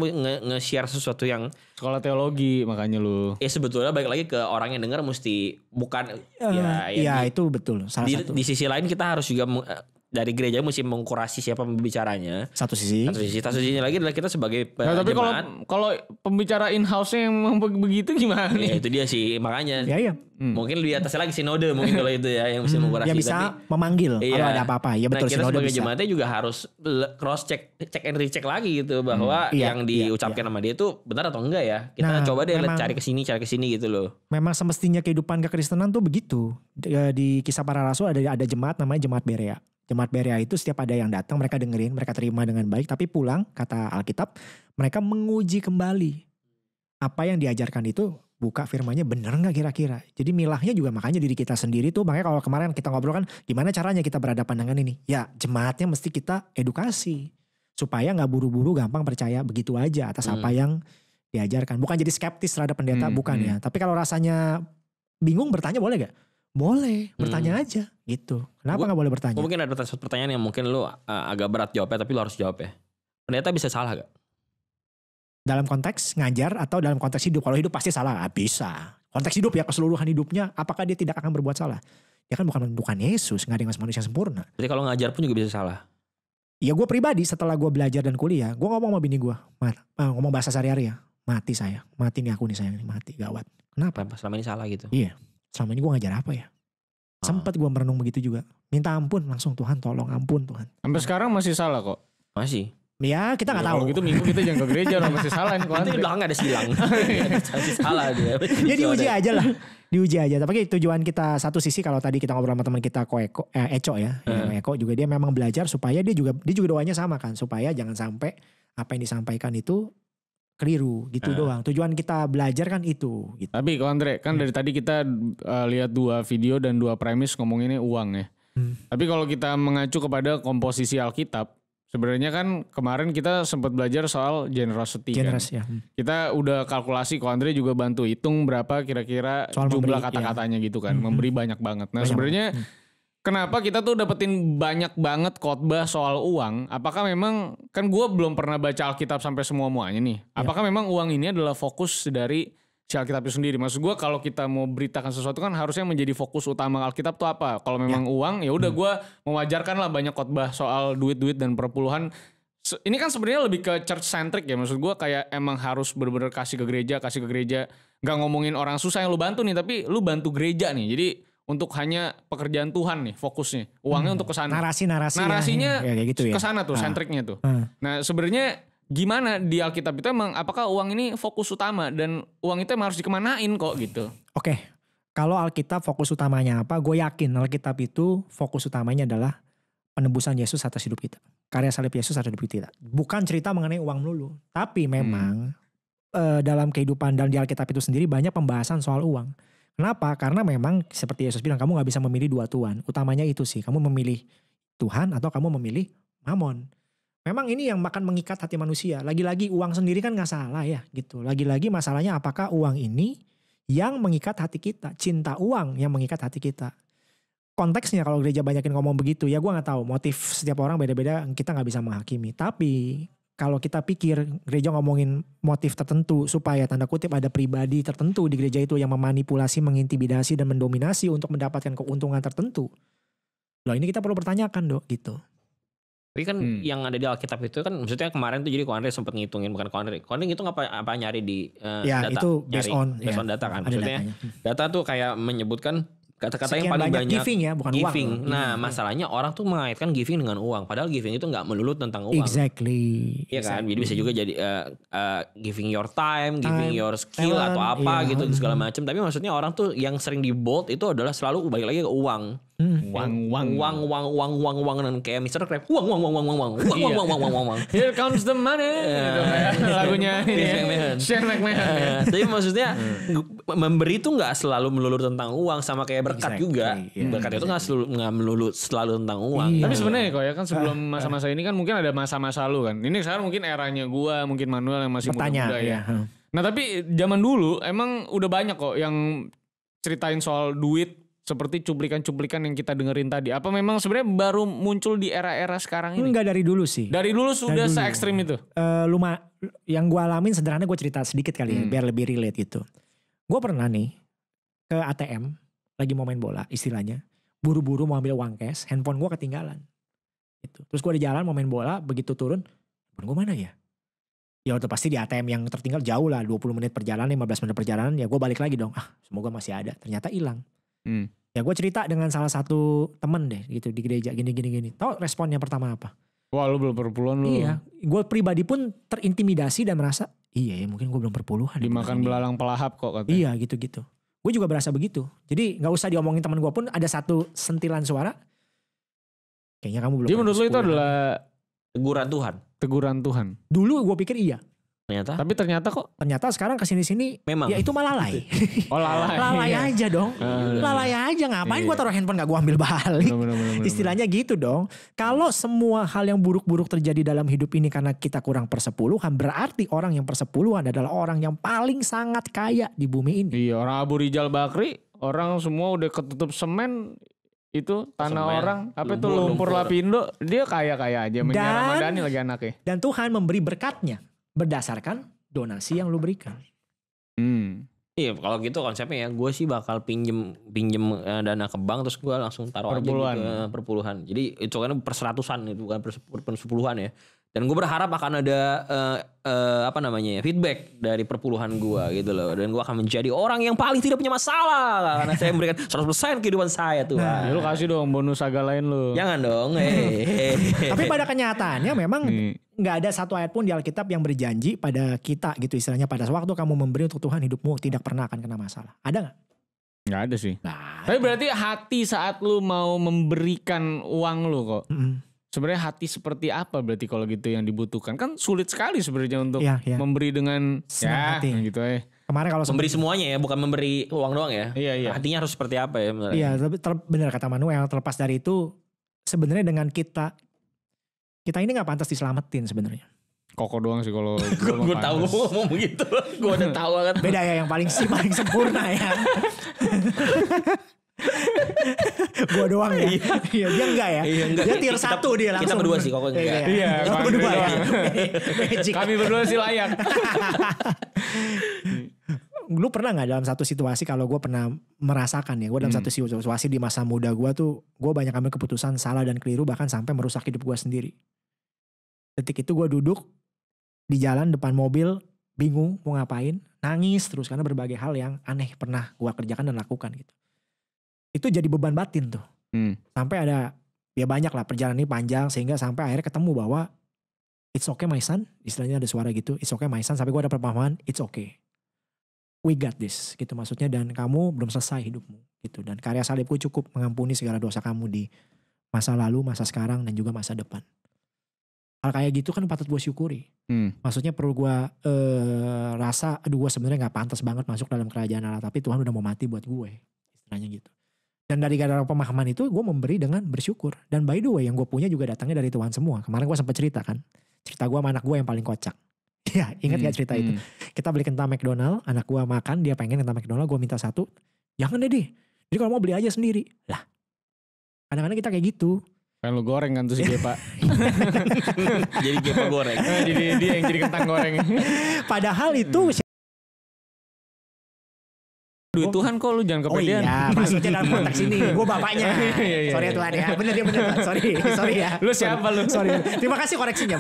nge-share sesuatu yang sekolah teologi makanya lu. Ya sebetulnya balik lagi ke orang yang dengar mesti bukan itu betul. Salah satu. Di sisi lain kita harus juga dari gereja mesti mengkurasi siapa pembicaranya. Satu sisi lagi adalah kita sebagai jemaat. Tapi kalau pembicara in-house-nya yang begitu gimana nih? Ya itu dia sih makanya. Iya. Mungkin di atasnya lagi sinode mungkin kalau itu ya yang mesti mengkurasi. Yang bisa tapi, memanggil kalau ada apa-apa. Ya betul, nah, kita sebagai jemaatnya juga harus cross check and recheck lagi gitu bahwa yang diucapkan sama dia itu benar atau enggak ya. Kita coba deh cari ke sini gitu loh. Memang semestinya kehidupan kekristenan tuh begitu. Di Kisah Para Rasul ada jemaat namanya Jemaat Berea. Jemaat Berea itu setiap ada yang datang mereka dengerin, mereka terima dengan baik. Tapi pulang kata Alkitab mereka menguji kembali. Apa yang diajarkan itu buka firmanya bener gak kira-kira. Jadi milahnya juga makanya diri kita sendiri tuh. Makanya kalau kemarin kita ngobrol kan gimana caranya kita berhadapan dengan ini. Ya jemaatnya mesti kita edukasi. Supaya gak buru-buru gampang percaya begitu aja atas apa yang diajarkan. Bukan jadi skeptis terhadap pendeta bukan ya. Tapi kalau rasanya bingung bertanya boleh gak? Boleh bertanya aja gitu. Kenapa nggak boleh bertanya? Mungkin ada pertanyaan yang mungkin lu agak berat jawabnya, tapi lu harus jawab ya. Pendeta bisa salah gak? Dalam konteks ngajar atau dalam konteks hidup? Kalau hidup pasti salah, gak bisa. Konteks hidup ya keseluruhan hidupnya, apakah dia tidak akan berbuat salah? Ya kan bukan Yesus, nggak ada yang manusia sempurna. Jadi kalau ngajar pun juga bisa salah. Ya gue pribadi setelah gue belajar dan kuliah, gue ngomong sama bini gue, ngomong bahasa sehari-hari ya, mati saya, mati nih aku nih saya, mati gawat. Kenapa? Selama ini salah gitu. Iya. Selama ini gue ngajar apa ya? Sempat gue merenung begitu juga. Minta ampun langsung, Tuhan tolong ampun Tuhan. Sampai sekarang masih salah kok. Masih. Ya kita gak tahu. Kalau gitu minggu kita jangan ke gereja. Masih salah. Nanti di belakang ada silang. Masih salah dia. Ya diuji aja lah. Diuji aja. Tapi tujuan kita satu sisi kalau tadi kita ngobrol sama teman kita Eko ya. Eko juga dia memang belajar supaya dia juga doanya sama kan. Supaya jangan sampai apa yang disampaikan itu keliru gitu doang. Tujuan kita belajar kan itu gitu. Tapi kok Andre kan dari tadi kita lihat dua video dan dua premis ngomonginnya uang ya. Tapi kalau kita mengacu kepada komposisi Alkitab, sebenarnya kan kemarin kita sempat belajar soal generosity kan. Kita udah kalkulasi, kok Andre juga bantu hitung berapa kira-kira soal jumlah kata-katanya gitu kan. Memberi banyak banget. Nah sebenarnya kenapa kita tuh dapetin banyak banget khotbah soal uang? Apakah memang, kan gue belum pernah baca Alkitab sampai semua-muanya nih. Apakah memang uang ini adalah fokus dari si Alkitab itu sendiri? Maksud gue kalau kita mau beritakan sesuatu kan harusnya menjadi fokus utama Alkitab tuh apa? Kalau memang uang, ya udah gue mewajarkan lah banyak khotbah soal duit-duit dan perpuluhan. Ini kan sebenarnya lebih ke church centric ya. Maksud gue kayak emang harus bener-bener kasih ke gereja. Gak ngomongin orang susah yang lu bantu nih, tapi lu bantu gereja nih. Jadi untuk hanya pekerjaan Tuhan nih fokusnya. Uangnya untuk kesana. Narasinya ya, kayak gitu ya. Kesana tuh sentriknya tuh. Nah sebenarnya gimana di Alkitab itu emang apakah uang ini fokus utama? Dan uang itu emang harus dikemanain kok gitu. Oke. Kalau Alkitab fokus utamanya apa? Gue yakin Alkitab itu fokus utamanya adalah penebusan Yesus atas hidup kita. Karya salib Yesus atas hidup kita. Bukan cerita mengenai uang melulu. Tapi memang dalam kehidupan dan di Alkitab itu sendiri banyak pembahasan soal uang. Kenapa? Karena memang seperti Yesus bilang, kamu gak bisa memilih dua Tuhan. Utamanya itu sih, kamu memilih Tuhan atau kamu memilih Mammon. Memang ini yang akan mengikat hati manusia. Lagi-lagi uang sendiri kan gak salah ya gitu. Lagi-lagi masalahnya apakah uang ini yang mengikat hati kita. Cinta uang yang mengikat hati kita. Konteksnya kalau gereja banyakin ngomong begitu, ya gue gak tahu motif setiap orang beda-beda, kita gak bisa menghakimi. Tapi kalau kita pikir gereja ngomongin motif tertentu supaya tanda kutip ada pribadi tertentu di gereja itu yang memanipulasi, mengintimidasi dan mendominasi untuk mendapatkan keuntungan tertentu. Loh ini kita perlu pertanyakan dok gitu. Tapi kan yang ada di Alkitab itu kan maksudnya kemarin tuh jadi Ko Andre sempat ngitungin bukan Ko Andre. Ko Andre ngitung apa nyari di data. Ya itu based on data kan. Maksudnya data tuh kayak menyebutkan kata-kata yang paling banyak giving ya, bukan giving. Uang. Nah, masalahnya orang tuh mengaitkan giving dengan uang. Padahal giving itu nggak melulu tentang uang. Exactly. Iya kan? Jadi bisa juga jadi giving your time, giving your skill talent, atau apa gitu segala macam. Tapi maksudnya orang tuh yang sering di bold itu adalah selalu balik lagi ke uang. Uang dan kayak Mr. Krabs uang. Here comes the money. Lagunya ini. Shane McMahon. Tapi maksudnya memberi itu nggak selalu melulu tentang uang, sama kayak berkat juga. Berkat itu nggak melulu selalu tentang uang. Tapi sebenarnya kok ya kan sebelum masa-masa ini kan mungkin ada masa-masa lu kan. Ini sekarang mungkin eranya gua, mungkin Manuel yang masih muda-muda ya. Nah tapi zaman dulu emang udah banyak kok yang ceritain soal duit seperti cuplikan-cuplikan yang kita dengerin tadi? Apa memang sebenarnya baru muncul di era-era sekarang ini? Enggak, dari dulu sih. Dari dulu sudah se-ekstrim itu? Lumayan. Yang gue alamin sederhana, gue cerita sedikit kali ya, biar lebih relate gitu. Gue pernah nih ke ATM, lagi mau main bola istilahnya, buru-buru mau ambil uang cash, handphone gue ketinggalan. Gitu. Terus gue di jalan mau main bola, begitu turun, handphone gue mana ya? Ya udah pasti di ATM yang tertinggal jauh lah, 20 menit perjalanan, 15 menit perjalanan, ya gue balik lagi dong. Ah, semoga masih ada, ternyata hilang. Ya gue cerita dengan salah satu temen deh gitu di gereja, gini. Tau responnya pertama apa? Wah, lu belum perpuluhan lu. Iya, gue pribadi pun terintimidasi dan merasa, iya ya mungkin gue belum perpuluhan. Dimakan belalang pelahap kok katanya. Iya gitu-gitu. Gue juga berasa begitu. Jadi gak usah diomongin teman gue pun ada satu sentilan suara. Kayaknya kamu belum. Jadi menurut lu itu adalah teguran Tuhan? Teguran Tuhan. Dulu gue pikir iya. Ternyata? Tapi ternyata kok? Ternyata sekarang kesini-sini memang ya itu malah lalai. Oh, lalai. Lalai aja dong. Lalai aja, ngapain gue taruh handphone gak gue ambil balik. Bener. Istilahnya gitu dong. Kalau semua hal yang buruk-buruk terjadi dalam hidup ini karena kita kurang persepuluhan, berarti orang yang persepuluhan adalah orang yang paling sangat kaya di bumi ini. Iya, orang Abu Rizal Bakri, orang semua udah ketutup semen. Itu tanah semen, orang apa itu lumpur lapindo, dia kaya-kaya aja. Ramadhani lagi anaknya. Dan Tuhan memberi berkatnya berdasarkan donasi yang lu berikan. Iya, kalau gitu konsepnya ya, gue sih bakal pinjem dana ke bank, terus gue langsung taruh perpuluhan. Aja perpuluhan. Jadi itu kan perseratusan, itu bukan persepuluhan ya. Dan gue berharap akan ada feedback dari perpuluhan gue gitu loh. Dan gue akan menjadi orang yang paling tidak punya masalah karena saya memberikan 100% kehidupan saya tuh. Nah, lu kasih dong bonus agak lain lu. Jangan dong. Tapi pada kenyataannya memang nggak ada satu ayat pun di Alkitab yang berjanji pada kita gitu istilahnya, pada waktu kamu memberi untuk Tuhan hidupmu tidak pernah akan kena masalah. Ada nggak? Nggak ada sih. Nah, tapi berarti hati saat lu mau memberikan uang lu kok. Sebenarnya hati seperti apa berarti kalau gitu yang dibutuhkan? Kan sulit sekali sebenarnya untuk memberi dengan senang hati. Gitu ya. Kemarin kalau memberi semuanya ya, bukan memberi uang doang ya. Iya. Hatinya harus seperti apa ya? Benar kata Manuel. Terlepas dari itu sebenarnya dengan kita ini nggak pantas diselamatin sebenarnya. Koko doang sih kalau gue tahu gue ngomong begitu, gue udah tahu banget. Beda ya, yang paling sempurna ya. Gue doang ya. Iya, dia enggak ya. Dia tier 1 dia langsung. Kita berdua sih Koko enggak. Iya, kita berdua. Kami berdua sih layak. Lu pernah gak dalam satu situasi, kalau gue pernah merasakan ya, gue dalam satu situasi di masa muda gue tuh, gue banyak ambil keputusan salah dan keliru, bahkan sampai merusak hidup gue sendiri. Detik itu gue duduk di jalan depan mobil, bingung mau ngapain, nangis terus karena berbagai hal yang aneh pernah gue kerjakan dan lakukan gitu. Itu jadi beban batin tuh. Sampai ada, ya banyak lah perjalanan ini panjang, sehingga sampai akhirnya ketemu bahwa it's okay my son, istilahnya ada suara gitu, it's okay my son, sampai gue ada perpahaman, it's okay. We got this gitu maksudnya, dan kamu belum selesai hidupmu gitu, dan karya salibku cukup mengampuni segala dosa kamu di masa lalu, masa sekarang, dan juga masa depan. Hal kayak gitu kan patut gue syukuri. Maksudnya perlu gue rasa, aduh gue sebenarnya nggak pantas banget masuk dalam kerajaan Allah, tapi Tuhan udah mau mati buat gue, istilahnya gitu. Dan dari gara-gara pemahaman itu gue memberi dengan bersyukur, dan by the way yang gue punya juga datangnya dari Tuhan semua. Kemarin gue sempat cerita kan, cerita gue sama anak gue yang paling kocak. Ya, ingat gak cerita itu? Kita beli kentang McDonald, anak gue makan, dia pengen kentang McDonald, gue minta satu. Jangan deh. Jadi kalau mau beli aja sendiri. Lah, kadang-kadang kita kayak gitu. Kan lu goreng kan tuh si Gepa. Jadi Gepa goreng. Jadi dia yang jadi kentang goreng. Padahal itu... duit Tuhan kok lu jangan kepedean. Oh iya, maksudnya dalam konteks ini gue bapaknya. Sorry ya Tuhan ya. Bener, sorry ya. Lu siapa lu? Sorry. Terima kasih koreksinya.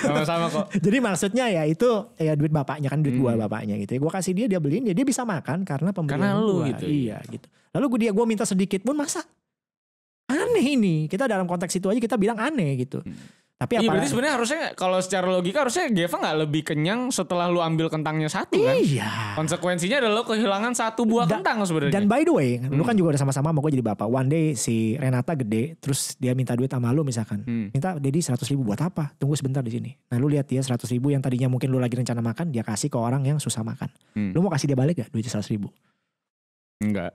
Sama-sama kok. Jadi maksudnya ya itu ya duit bapaknya kan, duit gue bapaknya gitu. Gue kasih dia beliin, ya dia bisa makan karena pembelian gue gitu. Iya gitu. Lalu gue minta sedikit pun masa aneh ini. Kita dalam konteks itu aja kita bilang aneh gitu. Tapi iya, berarti sebenarnya harusnya kalau secara logika harusnya Geva gak lebih kenyang setelah lu ambil kentangnya satu kan. Iya. Konsekuensinya adalah lu kehilangan satu buah kentang sebenarnya. Dan by the way, lu kan juga udah sama-sama mau gue jadi bapak. One day si Renata gede, terus dia minta duit sama lu misalkan. Minta Dedi 100.000 buat apa? Tunggu sebentar di sini. Nah lu lihat dia 100.000 yang tadinya mungkin lu lagi rencana makan, dia kasih ke orang yang susah makan. Lu mau kasih dia balik gak duitnya 100.000? Enggak.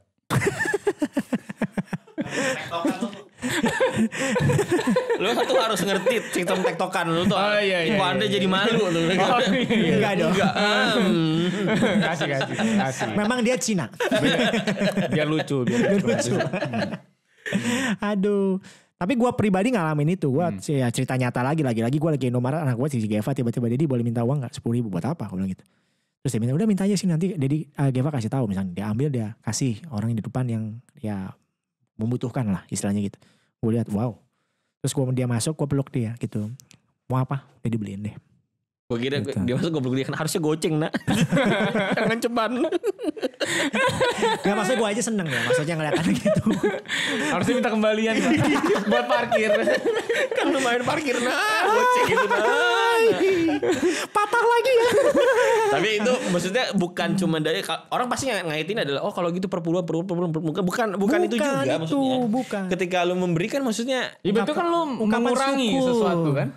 Lu tuh harus ngerti sistem tektokan lu tuh. Oh iya iya. Anda jadi malu lu. Oh, iya. Enggak dong. Enggak. Kasih. Memang dia Cina. Biar lucu, biar lucu. Aduh. Tapi gue pribadi ngalamin itu. Gue cerita nyata lagi gue lagi Indomaret, anak gue si Geva tiba-tiba, Dedi boleh minta uang gak 10 ribu buat apa, gue bilang gitu. Terus dia minta, udah minta aja sih nanti Dedi, Geva kasih tahu misalnya. Dia ambil, dia kasih orang di depan yang ya membutuhkan lah istilahnya gitu. Gue lihat wow. Terus dia masuk, gue peluk dia gitu. Mau apa? Dedi beliin deh. Gue kira gitu. Dia masuk, gue peluk dia, harusnya goceng nak. Jangan ceban. Gak, maksudnya gue aja seneng ya, maksudnya ngeliatan gitu. Harusnya minta kembalian kan? Buat parkir. Kan lumayan parkir nah, goceng gitu nah. Patah lagi ya. Tapi itu maksudnya bukan cuma dari orang pasti ngaitin adalah oh kalau gitu perpuluhan bukan itu juga itu, maksudnya. Bukan. Ketika lu memberikan maksudnya itu kan lu mengurangi suku. Sesuatu kan?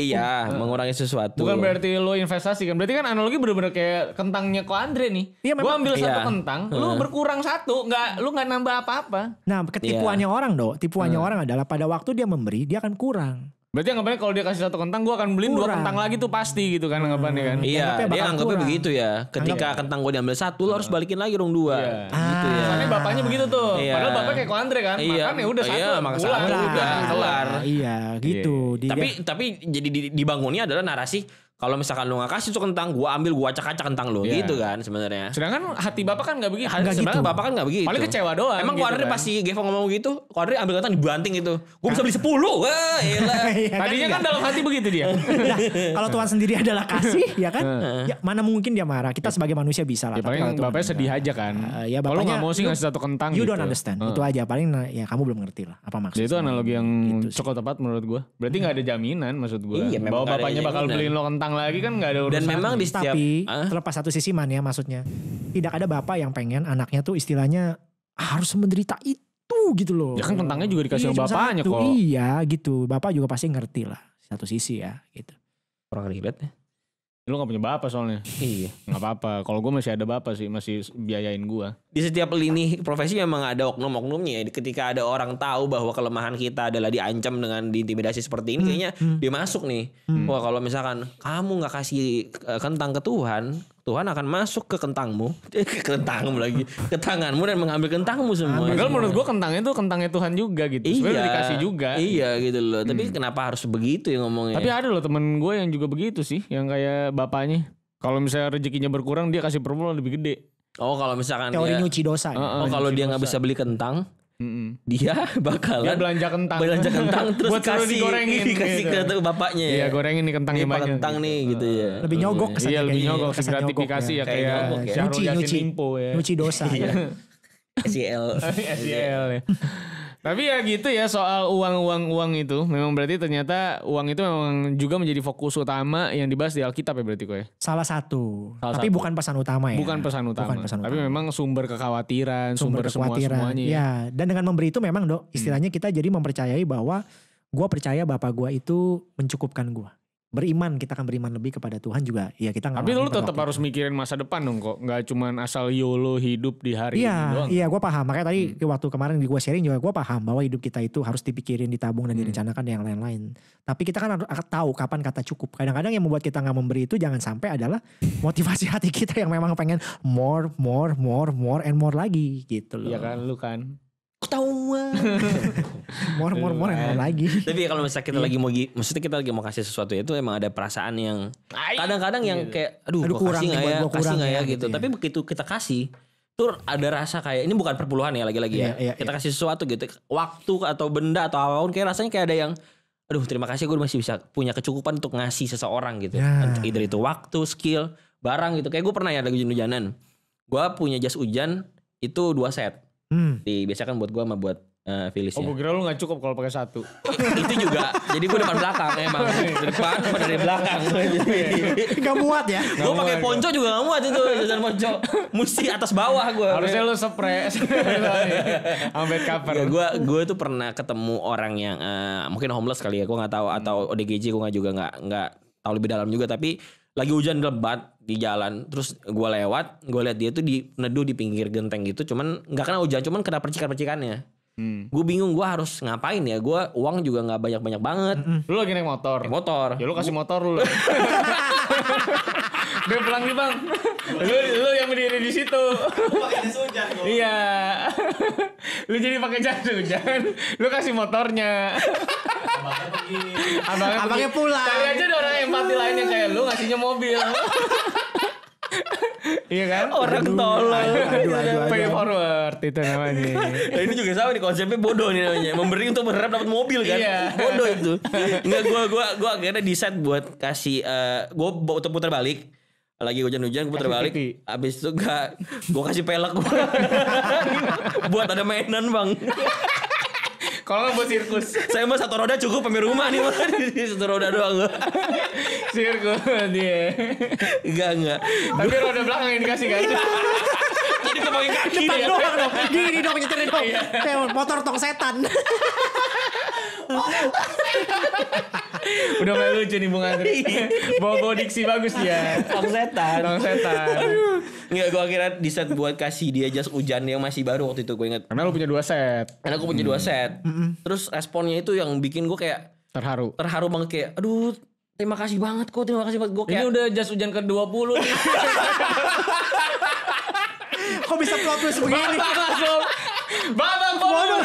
Iya, mengurangi sesuatu. Bukan berarti lo investasi kan. Berarti kan analogi bener-bener kayak kentangnya Ko Andre nih. Iya, gue ambil satu kentang, lu berkurang satu, lu gak nambah apa-apa. Nah, ketipuannya orang dong. Tipuannya orang adalah pada waktu dia memberi, dia akan kurang. Berarti anggapannya kalau dia kasih satu kentang, gue akan beliin dua kentang lagi tuh pasti gitu kan anggapannya kan. Iya, dia anggapnya kurang. Begitu ya. Ketika kentang gue diambil satu, lo harus balikin lagi dong dua. Iya. Gitu ya. Soalnya bapaknya begitu tuh. Iya. Padahal bapak kayak Ko Andre kan. Iya. Makan ya udah satu. Iya, makan satu udah kelar. Iya, gitu. Iya. Tapi jadi dibangunnya adalah narasi kalau misalkan lu gak kasih tuh kentang, gua ambil, gua acak-acak kentang lu. Yeah. Gitu kan sebenarnya. Sedangkan hati bapak kan gak begitu. Sebenarnya gitu. Bapak kan gak begitu. Paling kecewa doang. Emang gitu Kuadri kan. Pasti Gevo ngomong gitu, Kuadri ambil kentang dibanting gitu. Gua bisa beli 10. Wah, elah. Tadinya kan dalam hati begitu dia. Nah, kalau Tuhan sendiri adalah kasih, ya kan? Ya, mana mungkin dia marah. Kita sebagai manusia bisa lah. Ya, paling bapaknya sedih aja kan. Ya, kalau gak mau sih ngasih satu kentang gitu. You don't understand. Itu aja. Paling ya kamu belum ngerti lah apa maksudnya. Itu analogi yang cukup tepat menurut gua. Berarti gak ada jaminan maksud gua. Bahwa bapaknya bakal beliin lo kentang lagi kan gak ada urusan. Dan memang di setiap, tapi terlepas satu sisi man ya maksudnya, tidak ada bapak yang pengen anaknya tuh istilahnya harus menderita itu gitu loh. Ya kan kentangnya juga dikasih sama bapaknya kok. Iya gitu. Bapak juga pasti ngerti lah satu sisi ya gitu. Orang ribet ya. Lu gak punya bapak soalnya. Iya. Gak apa-apa. Kalau gue masih ada bapak sih, masih biayain gue. Di setiap lini profesi memang ada oknum-oknumnya. Ketika ada orang tahu bahwa kelemahan kita adalah diancam dengan diintimidasi seperti ini, kayaknya dia masuk nih. Wah, kalau misalkan kamu gak kasih kentang ke Tuhan, Tuhan akan masuk ke kentangmu, ke tanganmu dan mengambil kentangmu semua. Padahal menurut gue kentangnya tuh kentangnya Tuhan juga gitu. Iya, sebenarnya dikasih juga. Iya gitu loh. Tapi kenapa harus begitu ya ngomongnya? Tapi ada loh temen gue yang juga begitu sih, yang kayak bapaknya. Kalau misalnya rezekinya berkurang, dia kasih perpuluhan lebih gede. Oh kalau misalkan teori nyuci dosa. Oh kalau dia nggak bisa beli kentang, dia bakalan belanja kentang terus buat kasih gitu ke bapaknya ya. Iya, gorengin nih kentangnya banyak. Kentang nih gitu ya. Lebih nyogok kesannya. Iya, lebih nyogok sih gratifikasi ya kayak nyuci dosa ya. SEL ya. Tapi ya gitu ya soal uang itu. Memang berarti ternyata uang itu memang juga menjadi fokus utama yang dibahas di Alkitab ya berarti kok ya. Salah satu. Tapi bukan pesan utama ya. Bukan pesan utama. Tapi memang sumber kekhawatiran, sumber semuanya ya. Dan dengan memberi itu memang dok, istilahnya kita jadi mempercayai bahwa gue percaya Bapak gue itu mencukupkan gue. Beriman, kita akan beriman lebih kepada Tuhan juga. Ya kita tapi lu tetap harus mikirin masa depan dong kok. Gak cuman asal YOLO hidup di hari ini doang. Iya, gue paham. Makanya tadi waktu kemarin gue sharing juga, gue paham bahwa hidup kita itu harus dipikirin, ditabung dan direncanakan yang lain-lain. Tapi kita kan harus tahu kapan kata cukup. Kadang-kadang yang membuat kita gak memberi itu jangan sampai adalah motivasi hati kita yang memang pengen more and more lagi gitu loh. Iya kan, lu kan. Ketahuan. more lagi. Tapi kalau misalnya kita lagi mau, maksudnya kita lagi mau kasih sesuatu itu emang ada perasaan yang kadang-kadang yang kayak aduh kurang ya, kasih nggak ya gitu. Tapi begitu kita kasih tuh ada rasa kayak ini bukan perpuluhan ya lagi-lagi ya. Kita kasih sesuatu gitu, waktu atau benda atau apapun kayak rasanya kayak ada yang aduh terima kasih gue masih bisa punya kecukupan untuk ngasih seseorang gitu. Either itu waktu, skill, barang gitu. Kayak gue pernah ya lagi hujan-hujanan. Gue punya jas hujan itu 2 set. Dibiasakan buat gue sama buat Phyllis. Oh gue kira lu gak cukup kalau pakai satu. Itu juga. Jadi gue depan belakang emang. Depan sama dari belakang. Gak muat ya. Gue pakai ponco juga gak muat itu. Jajan ponco. Mesti atas bawah gue. Harusnya lu spray. Ambil cover. Gue tuh pernah ketemu orang yang mungkin homeless kali ya. Gue gak tahu atau ODGJ gue juga gak tahu lebih dalam juga. Tapi lagi hujan lebat di jalan, terus gue lewat, gue lihat dia tuh di neduh di pinggir genteng gitu, cuman nggak kena hujan, cuman kena percikan-percikannya. Gue bingung gue harus ngapain ya. Gue uang juga gak banyak-banyak banget. Lu lagi naik motor. Naik motor. Ya lu kasih motor lu. Dia pulang nih bang. Lu yang berdiri di situ. Lu pakai jas hujan. Iya. Lu jadi pakai jas hujan. Lu kasih motornya. Abangnya pulang. Cari aja ada orang empati lainnya kayak lu ngasihnya mobil. Iya kan? Orang tolol. Pay forward itu namanya. Nah, ini juga sama nih konsepnya bodoh nih namanya. Memberi untuk berharap dapat mobil kan. Iya. Bodoh itu. Enggak, gua akhirnya decide buat kasih gua putar balik. Lagi hujan-hujan gue puter balik. Abis itu gak, gue kasih pelek gue. Buat ada mainan bang. Kalau buat sirkus. Saya mah satu roda cukup sampai rumah nih bang. Satu roda doang gue. Sirkus dia. Enggak. Tapi roda belakang yang dikasih kan. Jadi kepangin kaki depan dia. Depan doang dong. Gini dong nyetirin dong. Motor tong setan. Udah mulai lucu nih Bung Andri. Bobo diksi bagus ya. Tong setan. Enggak, gue akhirnya di set buat kasih dia jas hujan yang masih baru waktu itu gue inget. Karena lu punya 2 set. Karena gue punya 2 set. Terus responnya itu yang bikin gue kayak Terharu banget kayak aduh terima kasih banget. Gue kayak ini udah jas hujan ke 20 nih. Kok bisa plot twist begini? Babang Bobo.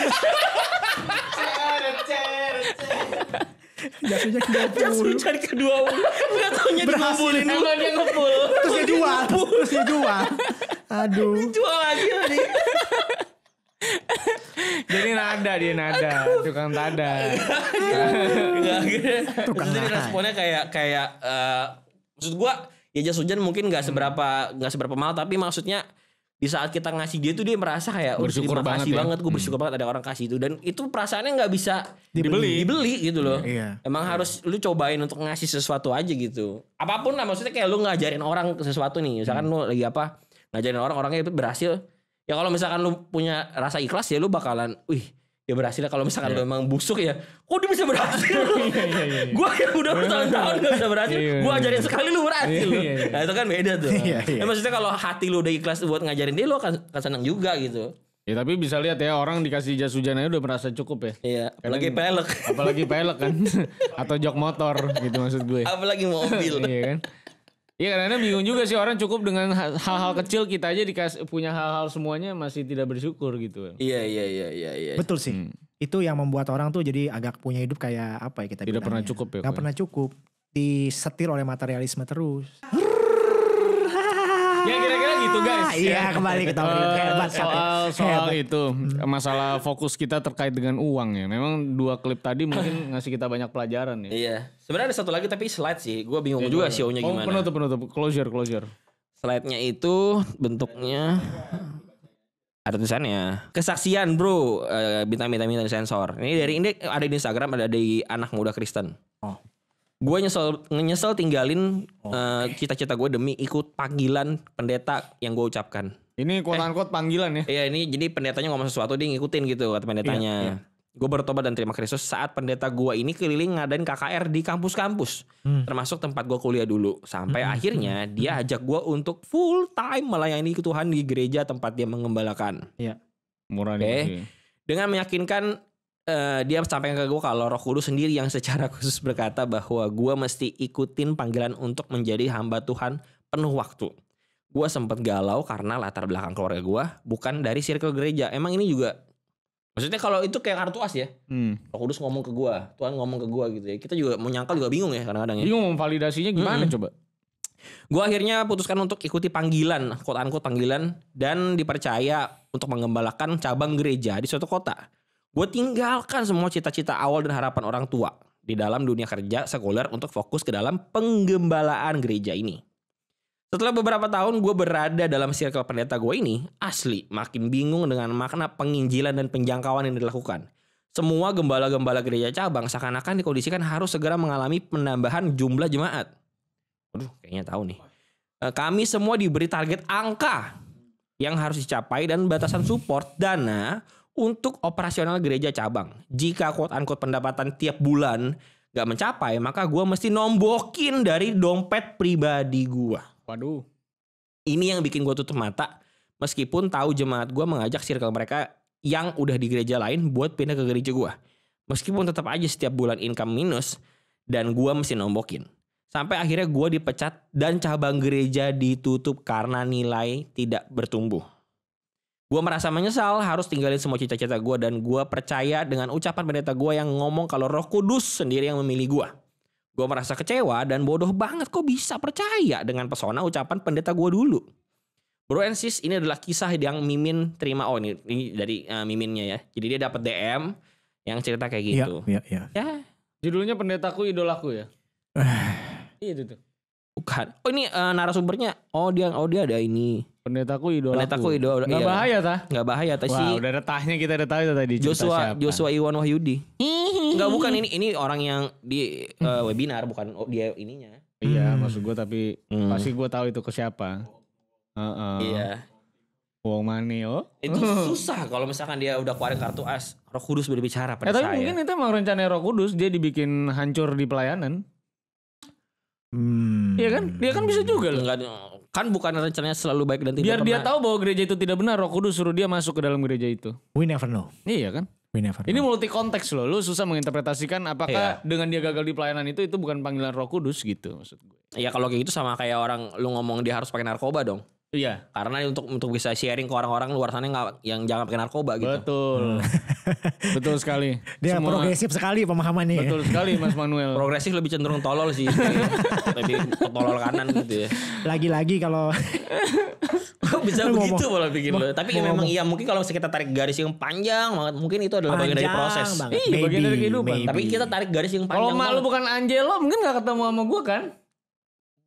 Jasunya ke-20. Enggak taunya dikumpulin. Bukan dia ngumpul. Terus dia jual. Aduh. Dijual lagi tadi. Jadi dia nada. Tukang tada. Jadi responnya kayak maksud gue ya jas hujan mungkin enggak seberapa mahal, tapi maksudnya di saat kita ngasih dia tuh dia merasa kayak bersyukur banget ya. Gue bersyukur banget ada orang kasih itu. Dan itu perasaannya gak bisa dibeli gitu loh. Iya. Emang harus lu cobain untuk ngasih sesuatu aja gitu. Apapun lah maksudnya kayak lu ngajarin orang sesuatu nih. Misalkan lu lagi apa ngajarin orang-orangnya itu berhasil. Ya kalau misalkan lu punya rasa ikhlas ya lu bakalan ya berhasil. Kalau misalkan lu emang busuk ya, kok dia bisa berhasil? Gue yang udah bertahun-tahun gak bisa berhasil, gue ajarin sekali lu berhasil. Nah itu kan beda tuh. Ya, maksudnya kalau hati lu udah ikhlas buat ngajarin dia, lu akan senang juga gitu. Ya tapi bisa lihat ya, orang dikasih jas hujan aja udah merasa cukup ya. Iya, apalagi pelek. Apalagi pelek kan. Atau jok motor gitu maksud gue. Apalagi mobil. Iya kan. Iya karena bingung juga sih orang, cukup dengan hal-hal kecil kita aja dikasih, punya hal-hal semuanya masih tidak bersyukur gitu. Iya. Betul sih. Itu yang membuat orang tuh jadi agak punya hidup kayak apa ya kita bilangnya. Tidak pernah cukup ya. Gak pernah cukup. Disetir oleh materialisme terus. Ya kira-kira gitu guys. Iya kembali ke tahun soal itu. Masalah fokus kita terkait dengan uang ya. Memang 2 klip tadi mungkin ngasih kita banyak pelajaran ya. Iya. Sebenarnya ada satu lagi tapi slide sih. Gue bingung juga sih CEO-nya gimana. Penutup. Closure. Slide-nya itu bentuknya ada tulisannya. Kesaksian bro. Bintang-bintang sensor. Ini dari ini ada di Instagram, ada di anak muda Kristen. Oh. Gue nyesel tinggalin cita-cita gue demi ikut panggilan pendeta yang gue ucapkan. Ini quote-unquote panggilan ya. Iya ini jadi pendetanya ngomong sesuatu dia ngikutin gitu kata pendetanya. Iya. Gue bertobat dan terima Kristus saat pendeta gue ini keliling ngadain KKR di kampus-kampus. Termasuk tempat gue kuliah dulu. Sampai akhirnya dia ajak gue untuk full time melayani Tuhan di gereja tempat dia mengembalakan. Iya. Murah nih. Dengan meyakinkan dia sampaikan ke gue kalau Roh Kudus sendiri yang secara khusus berkata bahwa gue mesti ikutin panggilan untuk menjadi hamba Tuhan penuh waktu. Gue sempat galau karena latar belakang keluarga gue bukan dari circle gereja. Emang ini juga maksudnya kalau itu kayak kartu as ya. Roh Kudus ngomong ke gue, Tuhan ngomong ke gue gitu ya. Kita juga menyangkal juga bingung ya kadang-kadang ya. Bingung validasinya gimana coba. Gue akhirnya putuskan untuk ikuti panggilan, quote-unquote panggilan, dan dipercaya untuk mengembalakan cabang gereja di suatu kota. Gue tinggalkan semua cita-cita awal dan harapan orang tua di dalam dunia kerja sekuler untuk fokus ke dalam penggembalaan gereja ini. Setelah beberapa tahun gue berada dalam circle pendeta gue ini, asli makin bingung dengan makna penginjilan dan penjangkauan yang dilakukan. Semua gembala-gembala gereja cabang seakan-akan dikondisikan harus segera mengalami penambahan jumlah jemaat. Aduh, kayaknya tahu nih. Kami semua diberi target angka yang harus dicapai dan batasan support dana untuk operasional gereja cabang. Jika quote-unquote pendapatan tiap bulan gak mencapai, maka gue mesti nombokin dari dompet pribadi gue. Waduh. Ini yang bikin gue tutup mata. Meskipun tahu jemaat gue mengajak circle mereka yang udah di gereja lain buat pindah ke gereja gue. Meskipun tetap aja setiap bulan income minus dan gue mesti nombokin. Sampai akhirnya gue dipecat dan cabang gereja ditutup karena nilai tidak bertumbuh. Gue merasa menyesal harus tinggalin semua cita-cita gue, dan gue percaya dengan ucapan pendeta gue yang ngomong kalau Roh Kudus sendiri yang memilih gue. Gue merasa kecewa dan bodoh banget kok bisa percaya dengan pesona ucapan pendeta gue dulu. Bro and sis, ini adalah kisah yang Mimin terima. Oh, ini dari Miminnya ya. Jadi dia dapat DM yang cerita kayak gitu. Ya. Judulnya pendetaku idolaku ya. Iya itu tuh. Bukan. Oh ini narasumbernya. Oh dia ada ini. Pendetaku idola. Gak bahaya ta? Gak bahaya ta sih. Wah, udah ada tahnya, kita udah tahu itu tadi. Joshua Iwan Wahyudi. Gak, bukan ini orang yang di webinar, bukan dia ininya. Iya, maksud gue, tapi pasti gue tahu itu ke siapa. Iya. Wong Manio. Itu susah kalau misalkan dia udah keluarin kartu as. Roh Kudus berbicara pada saya. Tapi mungkin itu emang rencana Roh Kudus, dia dibikin hancur di pelayanan. Iya kan? Dia kan bisa juga loh. Kan bukan rencananya selalu baik dan tidak biar pernah. Dia tahu bahwa gereja itu tidak benar, Roh Kudus suruh dia masuk ke dalam gereja itu. We never know. Iya kan? We never know. Ini multi konteks loh. Lu susah menginterpretasikan apakah dengan dia gagal di pelayanan itu bukan panggilan Roh Kudus gitu maksud gue. Iya, kalau kayak gitu sama kayak orang lu ngomong dia harus pakai narkoba dong. Iya. Karena untuk bisa sharing ke orang-orang luar sana yang jangan pakai narkoba gitu. Betul. Betul sekali. Dia semua progresif sekali pemahamannya. Betul sekali Mas Manuel. Progresif lebih cenderung tolol sih. Lebih tolol kanan gitu ya. Lagi-lagi kalau bisa begitu pola pikir lo. Tapi memang iya, mungkin kalau kita tarik garis yang panjang banget, mungkin itu adalah bagian dari proses. Iya, bagian dari kehidupan. Tapi kita tarik garis yang panjang. Kalau malu bukan Angelo, mungkin gak ketemu sama gue kan?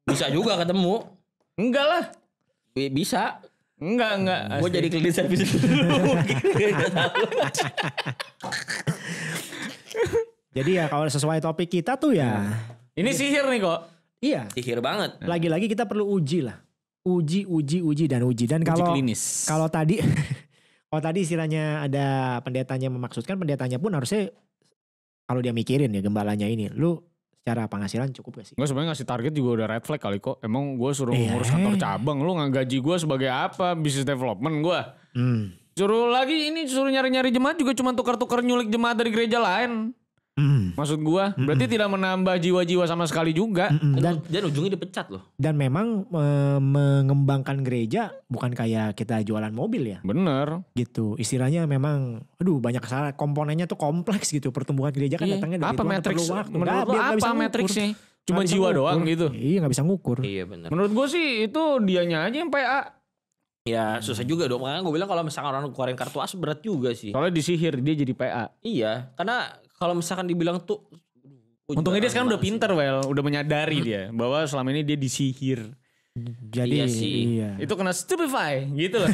Bisa juga ketemu. Enggak lah. Bisa. Enggak. Gue jadi clean service dulu. Jadi ya kalau sesuai topik kita tuh ya. Ini sihir nih kok. Iya. Sihir banget. Lagi-lagi kita perlu uji lah. Uji dan kalau tadi istilahnya ada pendetanya memaksudkan, pendetanya pun harusnya kalau dia mikirin ya, gembalanya ini lu secara penghasilan cukup gak sih? Gue sebenarnya ngasih target juga udah red flag kali kok. Emang gue suruh ngurus kantor cabang, lu nggak gaji gue sebagai apa? Business development gue. Suruh lagi ini, suruh nyari-nyari jemaat juga cuma tukar-tukar nyulik jemaat dari gereja lain. Maksud gue berarti tidak menambah jiwa-jiwa sama sekali juga. Dan ujungnya dipecat loh. Dan memang mengembangkan gereja bukan kayak kita jualan mobil ya. Bener. Gitu istilahnya memang. Aduh, banyak kesalahan. Komponennya tuh kompleks gitu. Pertumbuhan gereja kan datangnya dari Tuhan. Perlu waktu. Menurut lo apa matriksnya? Cuma jiwa doang gitu. Iya, gak bisa ngukur. Iya bener. Menurut gue sih itu dianya aja yang PA. Ya susah juga dong. Makanya gue bilang kalau misalkan orang keluarin kartu as berat juga sih. Soalnya disihir dia jadi PA. Iya, karena kalau misalkan dibilang tuh, untungnya dia sekarang udah pinter, udah menyadari dia bahwa selama ini dia disihir. Jadi iya. Itu kena stupefy gitu loh.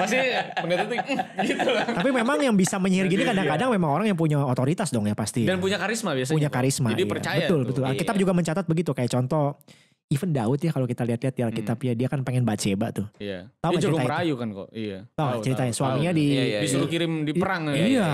Pasti pendeta tuh gitu loh. Tapi memang yang bisa menyihir gini kadang-kadang memang orang yang punya otoritas dong ya pasti. Dan punya karisma biasanya. Punya karisma. Jadi percaya. Betul. Alkitab juga mencatat begitu, kayak contoh even Daud ya, kalau kita lihat-lihat di Alkitab ya, dia kan pengen Batseba tuh. Iya. Tahu cerita merayu kan kok. Iya. Tahu ceritanya suaminya disuruh kirim di perang. Iya,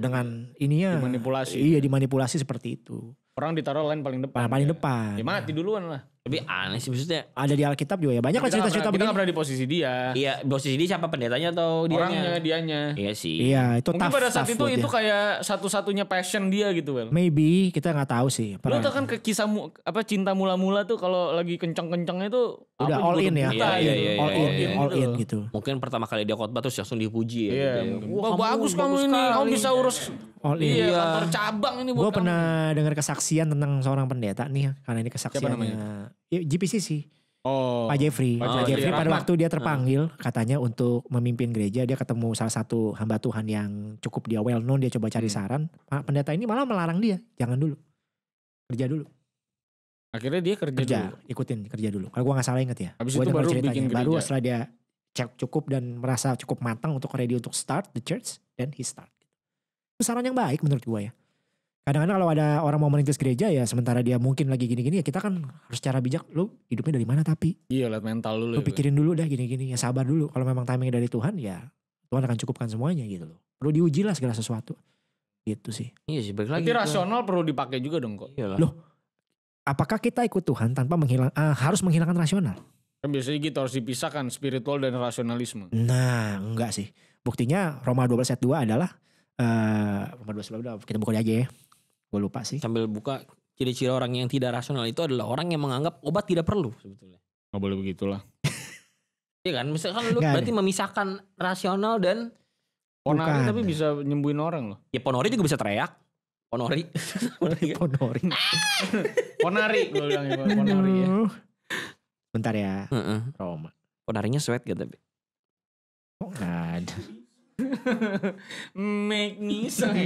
dengan ininya dimanipulasi. Iya, dimanipulasi seperti itu. Perang ditaruh lain paling depan. Paling depan. Ya mati duluan lah. Tapi aneh sih maksudnya. Ada di Alkitab juga ya. Banyak kan cerita-cerita begini. Kita gak pernah di posisi dia. Iya, posisi dia siapa, pendetanya atau orangnya, dianya. Iya sih. Iya, itu mungkin pada saat itu kayak satu-satunya passion dia gitu, Maybe, kita gak tahu sih. Lu tuh kan ke kisah apa cinta mula-mula tuh kalau lagi kencang-kencangnya tuh udah all in ya. All in gitu. Mungkin pertama kali dia khotbah terus langsung dipuji ya. Wah, bagus kamu ini. Kamu bisa urus kantor cabang ini. Gue pernah dengar kesaksian tentang seorang pendeta nih, karena ini kesaksiannya GPCC. Pak Jeffrey. Pak Jeffrey pada waktu dia terpanggil katanya untuk memimpin gereja, dia ketemu salah satu hamba Tuhan yang cukup dia well known, dia coba cari saran. Pendeta ini malah melarang dia, jangan dulu, kerja dulu. Akhirnya dia kerja dulu. Ikutin kerja dulu. Kalau gue gak salah inget ya. Habis itu baru bikin gereja. Baru setelah dia cukup dan merasa cukup matang untuk ready untuk start the church, then he start. Itu saran yang baik menurut gue ya. Kadang-kadang kalau ada orang mau merintis gereja ya, sementara dia mungkin lagi gini-gini ya, kita kan harus secara bijak, lu hidupnya dari mana tapi. Iya, lihat mental dulu. Lu pikirin dulu dah gini-gini ya, sabar dulu. Kalau memang timingnya dari Tuhan ya, Tuhan akan cukupkan semuanya gitu loh. Perlu diuji lah segala sesuatu. Gitu sih. Iya sih, balik lagi. Tapi rasional perlu dipakai juga dong kok. Iyalah. Loh, apakah kita ikut Tuhan tanpa harus menghilangkan rasional? Kan biasanya gitu, harus dipisahkan spiritual dan rasionalisme. Nah, enggak sih. Buktinya Roma 12 ayat 2 adalah Roma 12 kita buka aja ya. Gue lupa sih. Sambil buka, ciri-ciri orang yang tidak rasional itu adalah orang yang menganggap obat tidak perlu sebetulnya. Gak boleh begitulah. Iya kan? Misalkan lu gak berarti ada memisahkan rasional dan ponori, tapi bisa nyembuhin orang loh. Ya ponori juga bisa teriak. Ponori. Ponori. Ponari gue bilang ya. Ponori ya. Bentar ya. Roma. Ponarinya sweat gak tapi? Oh gak ada. Make me sweat.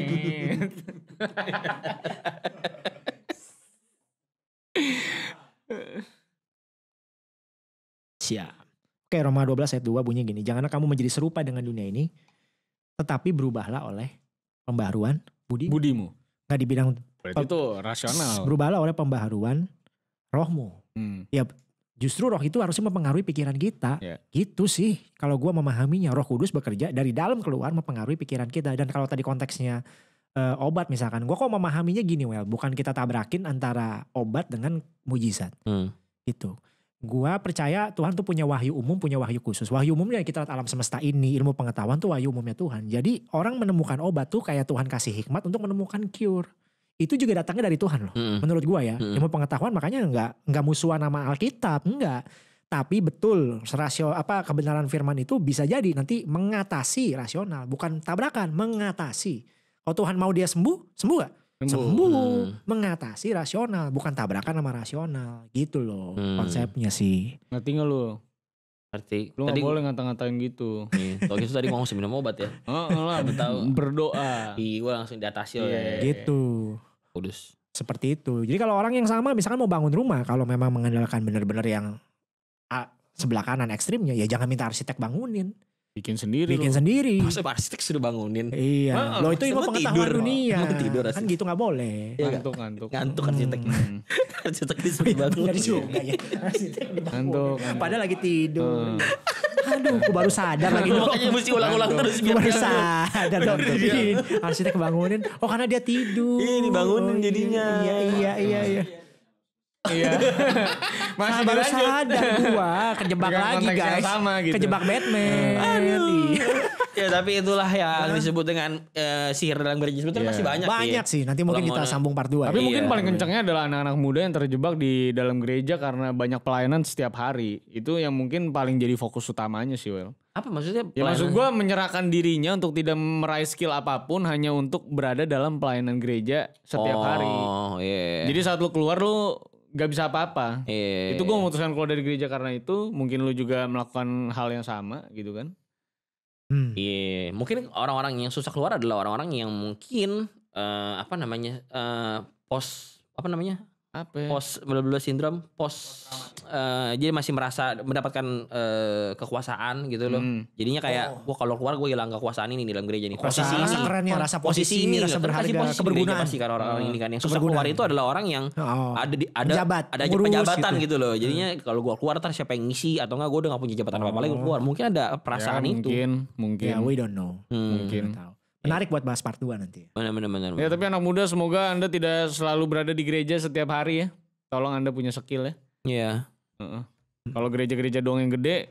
Siap. Oke, Roma 12 ayat 2 bunyinya gini. Janganlah kamu menjadi serupa dengan dunia ini, tetapi berubahlah oleh pembaharuan budimu. Nah, di bidang itu rasional. Berubahlah oleh pembaharuan rohmu. Ya, justru roh itu harusnya mempengaruhi pikiran kita. Yeah. Gitu sih. Kalau gue memahaminya, Roh Kudus bekerja dari dalam keluar mempengaruhi pikiran kita. Dan kalau tadi konteksnya obat misalkan, gue kok memahaminya gini, bukan kita tabrakin antara obat dengan mujizat. Gitu. Gua percaya Tuhan tuh punya wahyu umum, punya wahyu khusus. Wahyu umumnya kita lihat alam semesta ini, ilmu pengetahuan tuh wahyu umumnya Tuhan. Jadi orang menemukan obat tuh kayak Tuhan kasih hikmat untuk menemukan cure. Itu juga datangnya dari Tuhan loh. Menurut gua ya, ilmu pengetahuan makanya enggak musuhan sama Alkitab, enggak. Tapi betul, rasio kebenaran firman itu bisa jadi nanti mengatasi rasional, bukan tabrakan, mengatasi. Kalau Tuhan mau dia sembuh, sembuh gak? Sembuh. Mengatasi rasional, bukan tabrakan sama rasional gitu loh. Konsepnya sih ngerti gak lu? Ngerti. Lu tadi gak boleh ngata-ngatain gitu. Toki itu tadi ngomong minum obat ya. Berdoa. Gue langsung diatasi oleh gitu Kudus. Seperti itu. Jadi kalau orang yang sama misalkan mau bangun rumah, kalau memang mengandalkan bener-bener yang sebelah kanan ekstrimnya, ya jangan minta arsitek bangunin. Bikin sendiri. Bikin sendiri. Masa arsitek sudah bangunin. Iya. Lo itu ilmu pengetahuan dunia. Tidur, kan gitu gak boleh. Ngantuk. Ngantuk arsitek. Arsitek disuruh bangunin. Arsitek dibangunin. Padahal lagi tidur. Aduh, aku baru sadar lagi. Makanya mesti ulang-ulang terus. Aku baru sadar. Arsitek bangunin. Oh karena dia tidur. Ini bangunin jadinya. Iya. Iya. Masih baru sadar gua kejebak lagi guys. Sama, gitu. Kejebak Batman. Aduh. Ya tapi itulah yang disebut dengan sihir dalam gereja. Sebetulnya masih banyak sih. Nanti mungkin kita sambung part 2. Tapi mungkin paling kencengnya adalah anak-anak muda yang terjebak di dalam gereja karena banyak pelayanan setiap hari. Itu yang mungkin paling jadi fokus utamanya sih, Will. Apa maksudnya? Ya maksud gue menyerahkan dirinya untuk tidak meraih skill apapun, hanya untuk berada dalam pelayanan gereja setiap hari. Jadi saat lu keluar lu gak bisa apa-apa. Itu gue memutuskan keluar dari gereja karena itu. Mungkin lu juga melakukan hal yang sama gitu kan. Mungkin orang-orang yang susah keluar adalah orang-orang yang mungkin post blablabla syndrome, jadi masih merasa mendapatkan kekuasaan gitu loh. Jadinya kayak gua kalau keluar gue hilang kekuasaan ini dalam gereja ini. Posisi ini, rasa posisi ini, rasa berharga, kebergunaan sih karena orang-orang ini kan yang susah keluar itu adalah orang yang ada jabatan gitu loh. Jadinya kalau gue keluar ntar siapa yang ngisi atau enggak, gue udah gak punya jabatan apa-apa lagi keluar. Mungkin ada perasaan itu. Mungkin. Ya, we don't know. Mungkin. Menarik buat bahas part 2 nanti. Benar. Ya tapi anak muda, semoga Anda tidak selalu berada di gereja setiap hari ya. Tolong Anda punya skill ya. Iya. Kalau gereja-gereja doang yang gede,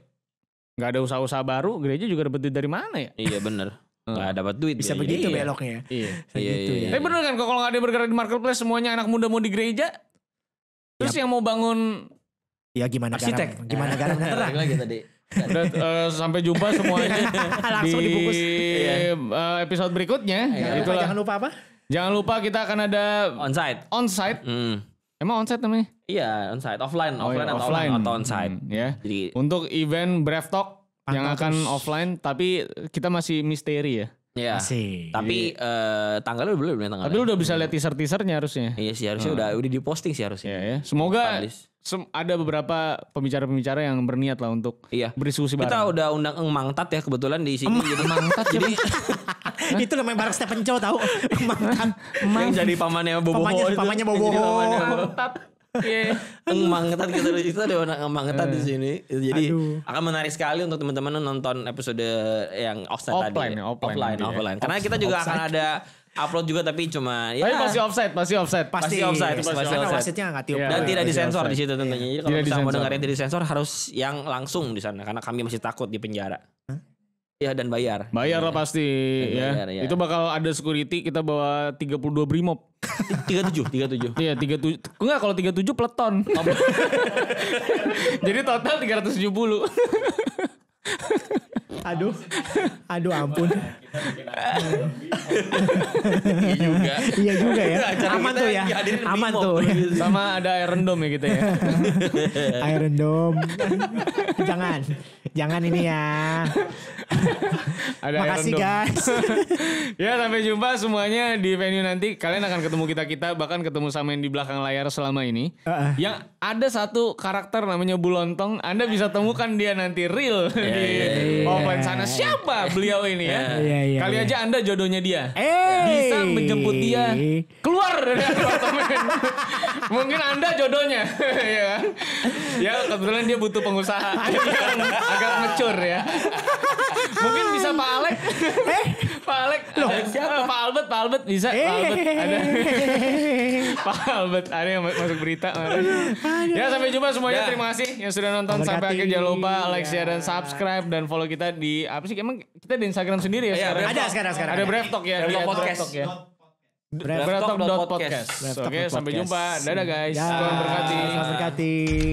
gak ada usaha-usaha baru, gereja juga dapat duit dari mana ya? Iya benar. Gak dapat duit. Bisa ya, begitu beloknya. Iya. Tapi bener kan, kalau gak ada yang bergerak di marketplace, semuanya anak muda mau di gereja. Terus yang mau bangun gimana arsitek? Gimana garam terang lagi tadi. Udah, sampai jumpa semuanya langsung dibungkus episode berikutnya. Jangan lupa apa? Jangan lupa kita akan ada onsite. Emang onsite namanya? Iya, onsite, offline atau onsite. Jadi untuk event Brave Talk yang akan offline, tapi kita masih misteri ya. Iya. Tapi tanggalnya belum. Tapi lu udah bisa lihat teaser-teasernya harusnya. Iya sih, harusnya udah diposting sih harusnya. Iya. Semoga ada beberapa pembicara-pembicara yang berniat lah untuk berdiskusi bareng. Kita udah undang Eng Mangtat ya kebetulan di sini. Jadi Mangtat jadi itu namanya bareng Stephen Chow tahu. Mangtat. Yang jadi pamannya Boboho. Pamannya Boboho. Mangtat. Iya, Eng Mangtat kita ada Eng Mangtat di sini. Jadi akan menarik sekali untuk teman-teman nonton episode yang offside tadi. Offline. Karena kita juga akan ada upload juga tapi cuma ya. Tapi pasti offside. Dan tidak disensor di situ tentunya. Jadi kalau bisa mau dengerin tidak disensor harus yang langsung di sana karena kami masih takut di penjara. Iya, dan bayar. Bayar lah pasti ya. Bayar, ya. Itu bakal ada security, kita bawa 32 brimob. 37. Iya, 37. Enggak, kalau 37 peleton. Jadi total 370. Aduh ampun. Iya juga ya. Aman tuh ya. Aman tuh. Sama ada Iron Dome ya kita ya. Iron Dome. Jangan ini ya. Ada makasih guys. Ya, sampai jumpa semuanya di venue nanti. Kalian akan ketemu kita-kita, bahkan ketemu sama yang di belakang layar selama ini. Yang ada satu karakter namanya Bulontong. Anda bisa temukan dia nanti real di open sana. Siapa beliau ini ya? Kali aja Anda jodohnya dia. Bisa menjemput dia keluar dari apartemen. Mungkin Anda jodohnya. Ya, kebetulan dia butuh pengusaha. Agak ngecur ya. Mungkin bisa Pak Alek. Pak Alek. Siapa? Pak Albert bisa. Pak Albert ada. Pak Albert ada yang masuk berita. Ya, sampai jumpa semuanya. Terima kasih yang sudah nonton sampai akhir. Jangan lupa like, share, dan subscribe, dan follow kita di apa sih? Emang kita di Instagram sendiri ya? Ada sekarang. Ada Brave Talk ya. Brave Talk ya. Brave Talk.podcast. Oke, sampai jumpa. Dadah guys. Selamat berkati.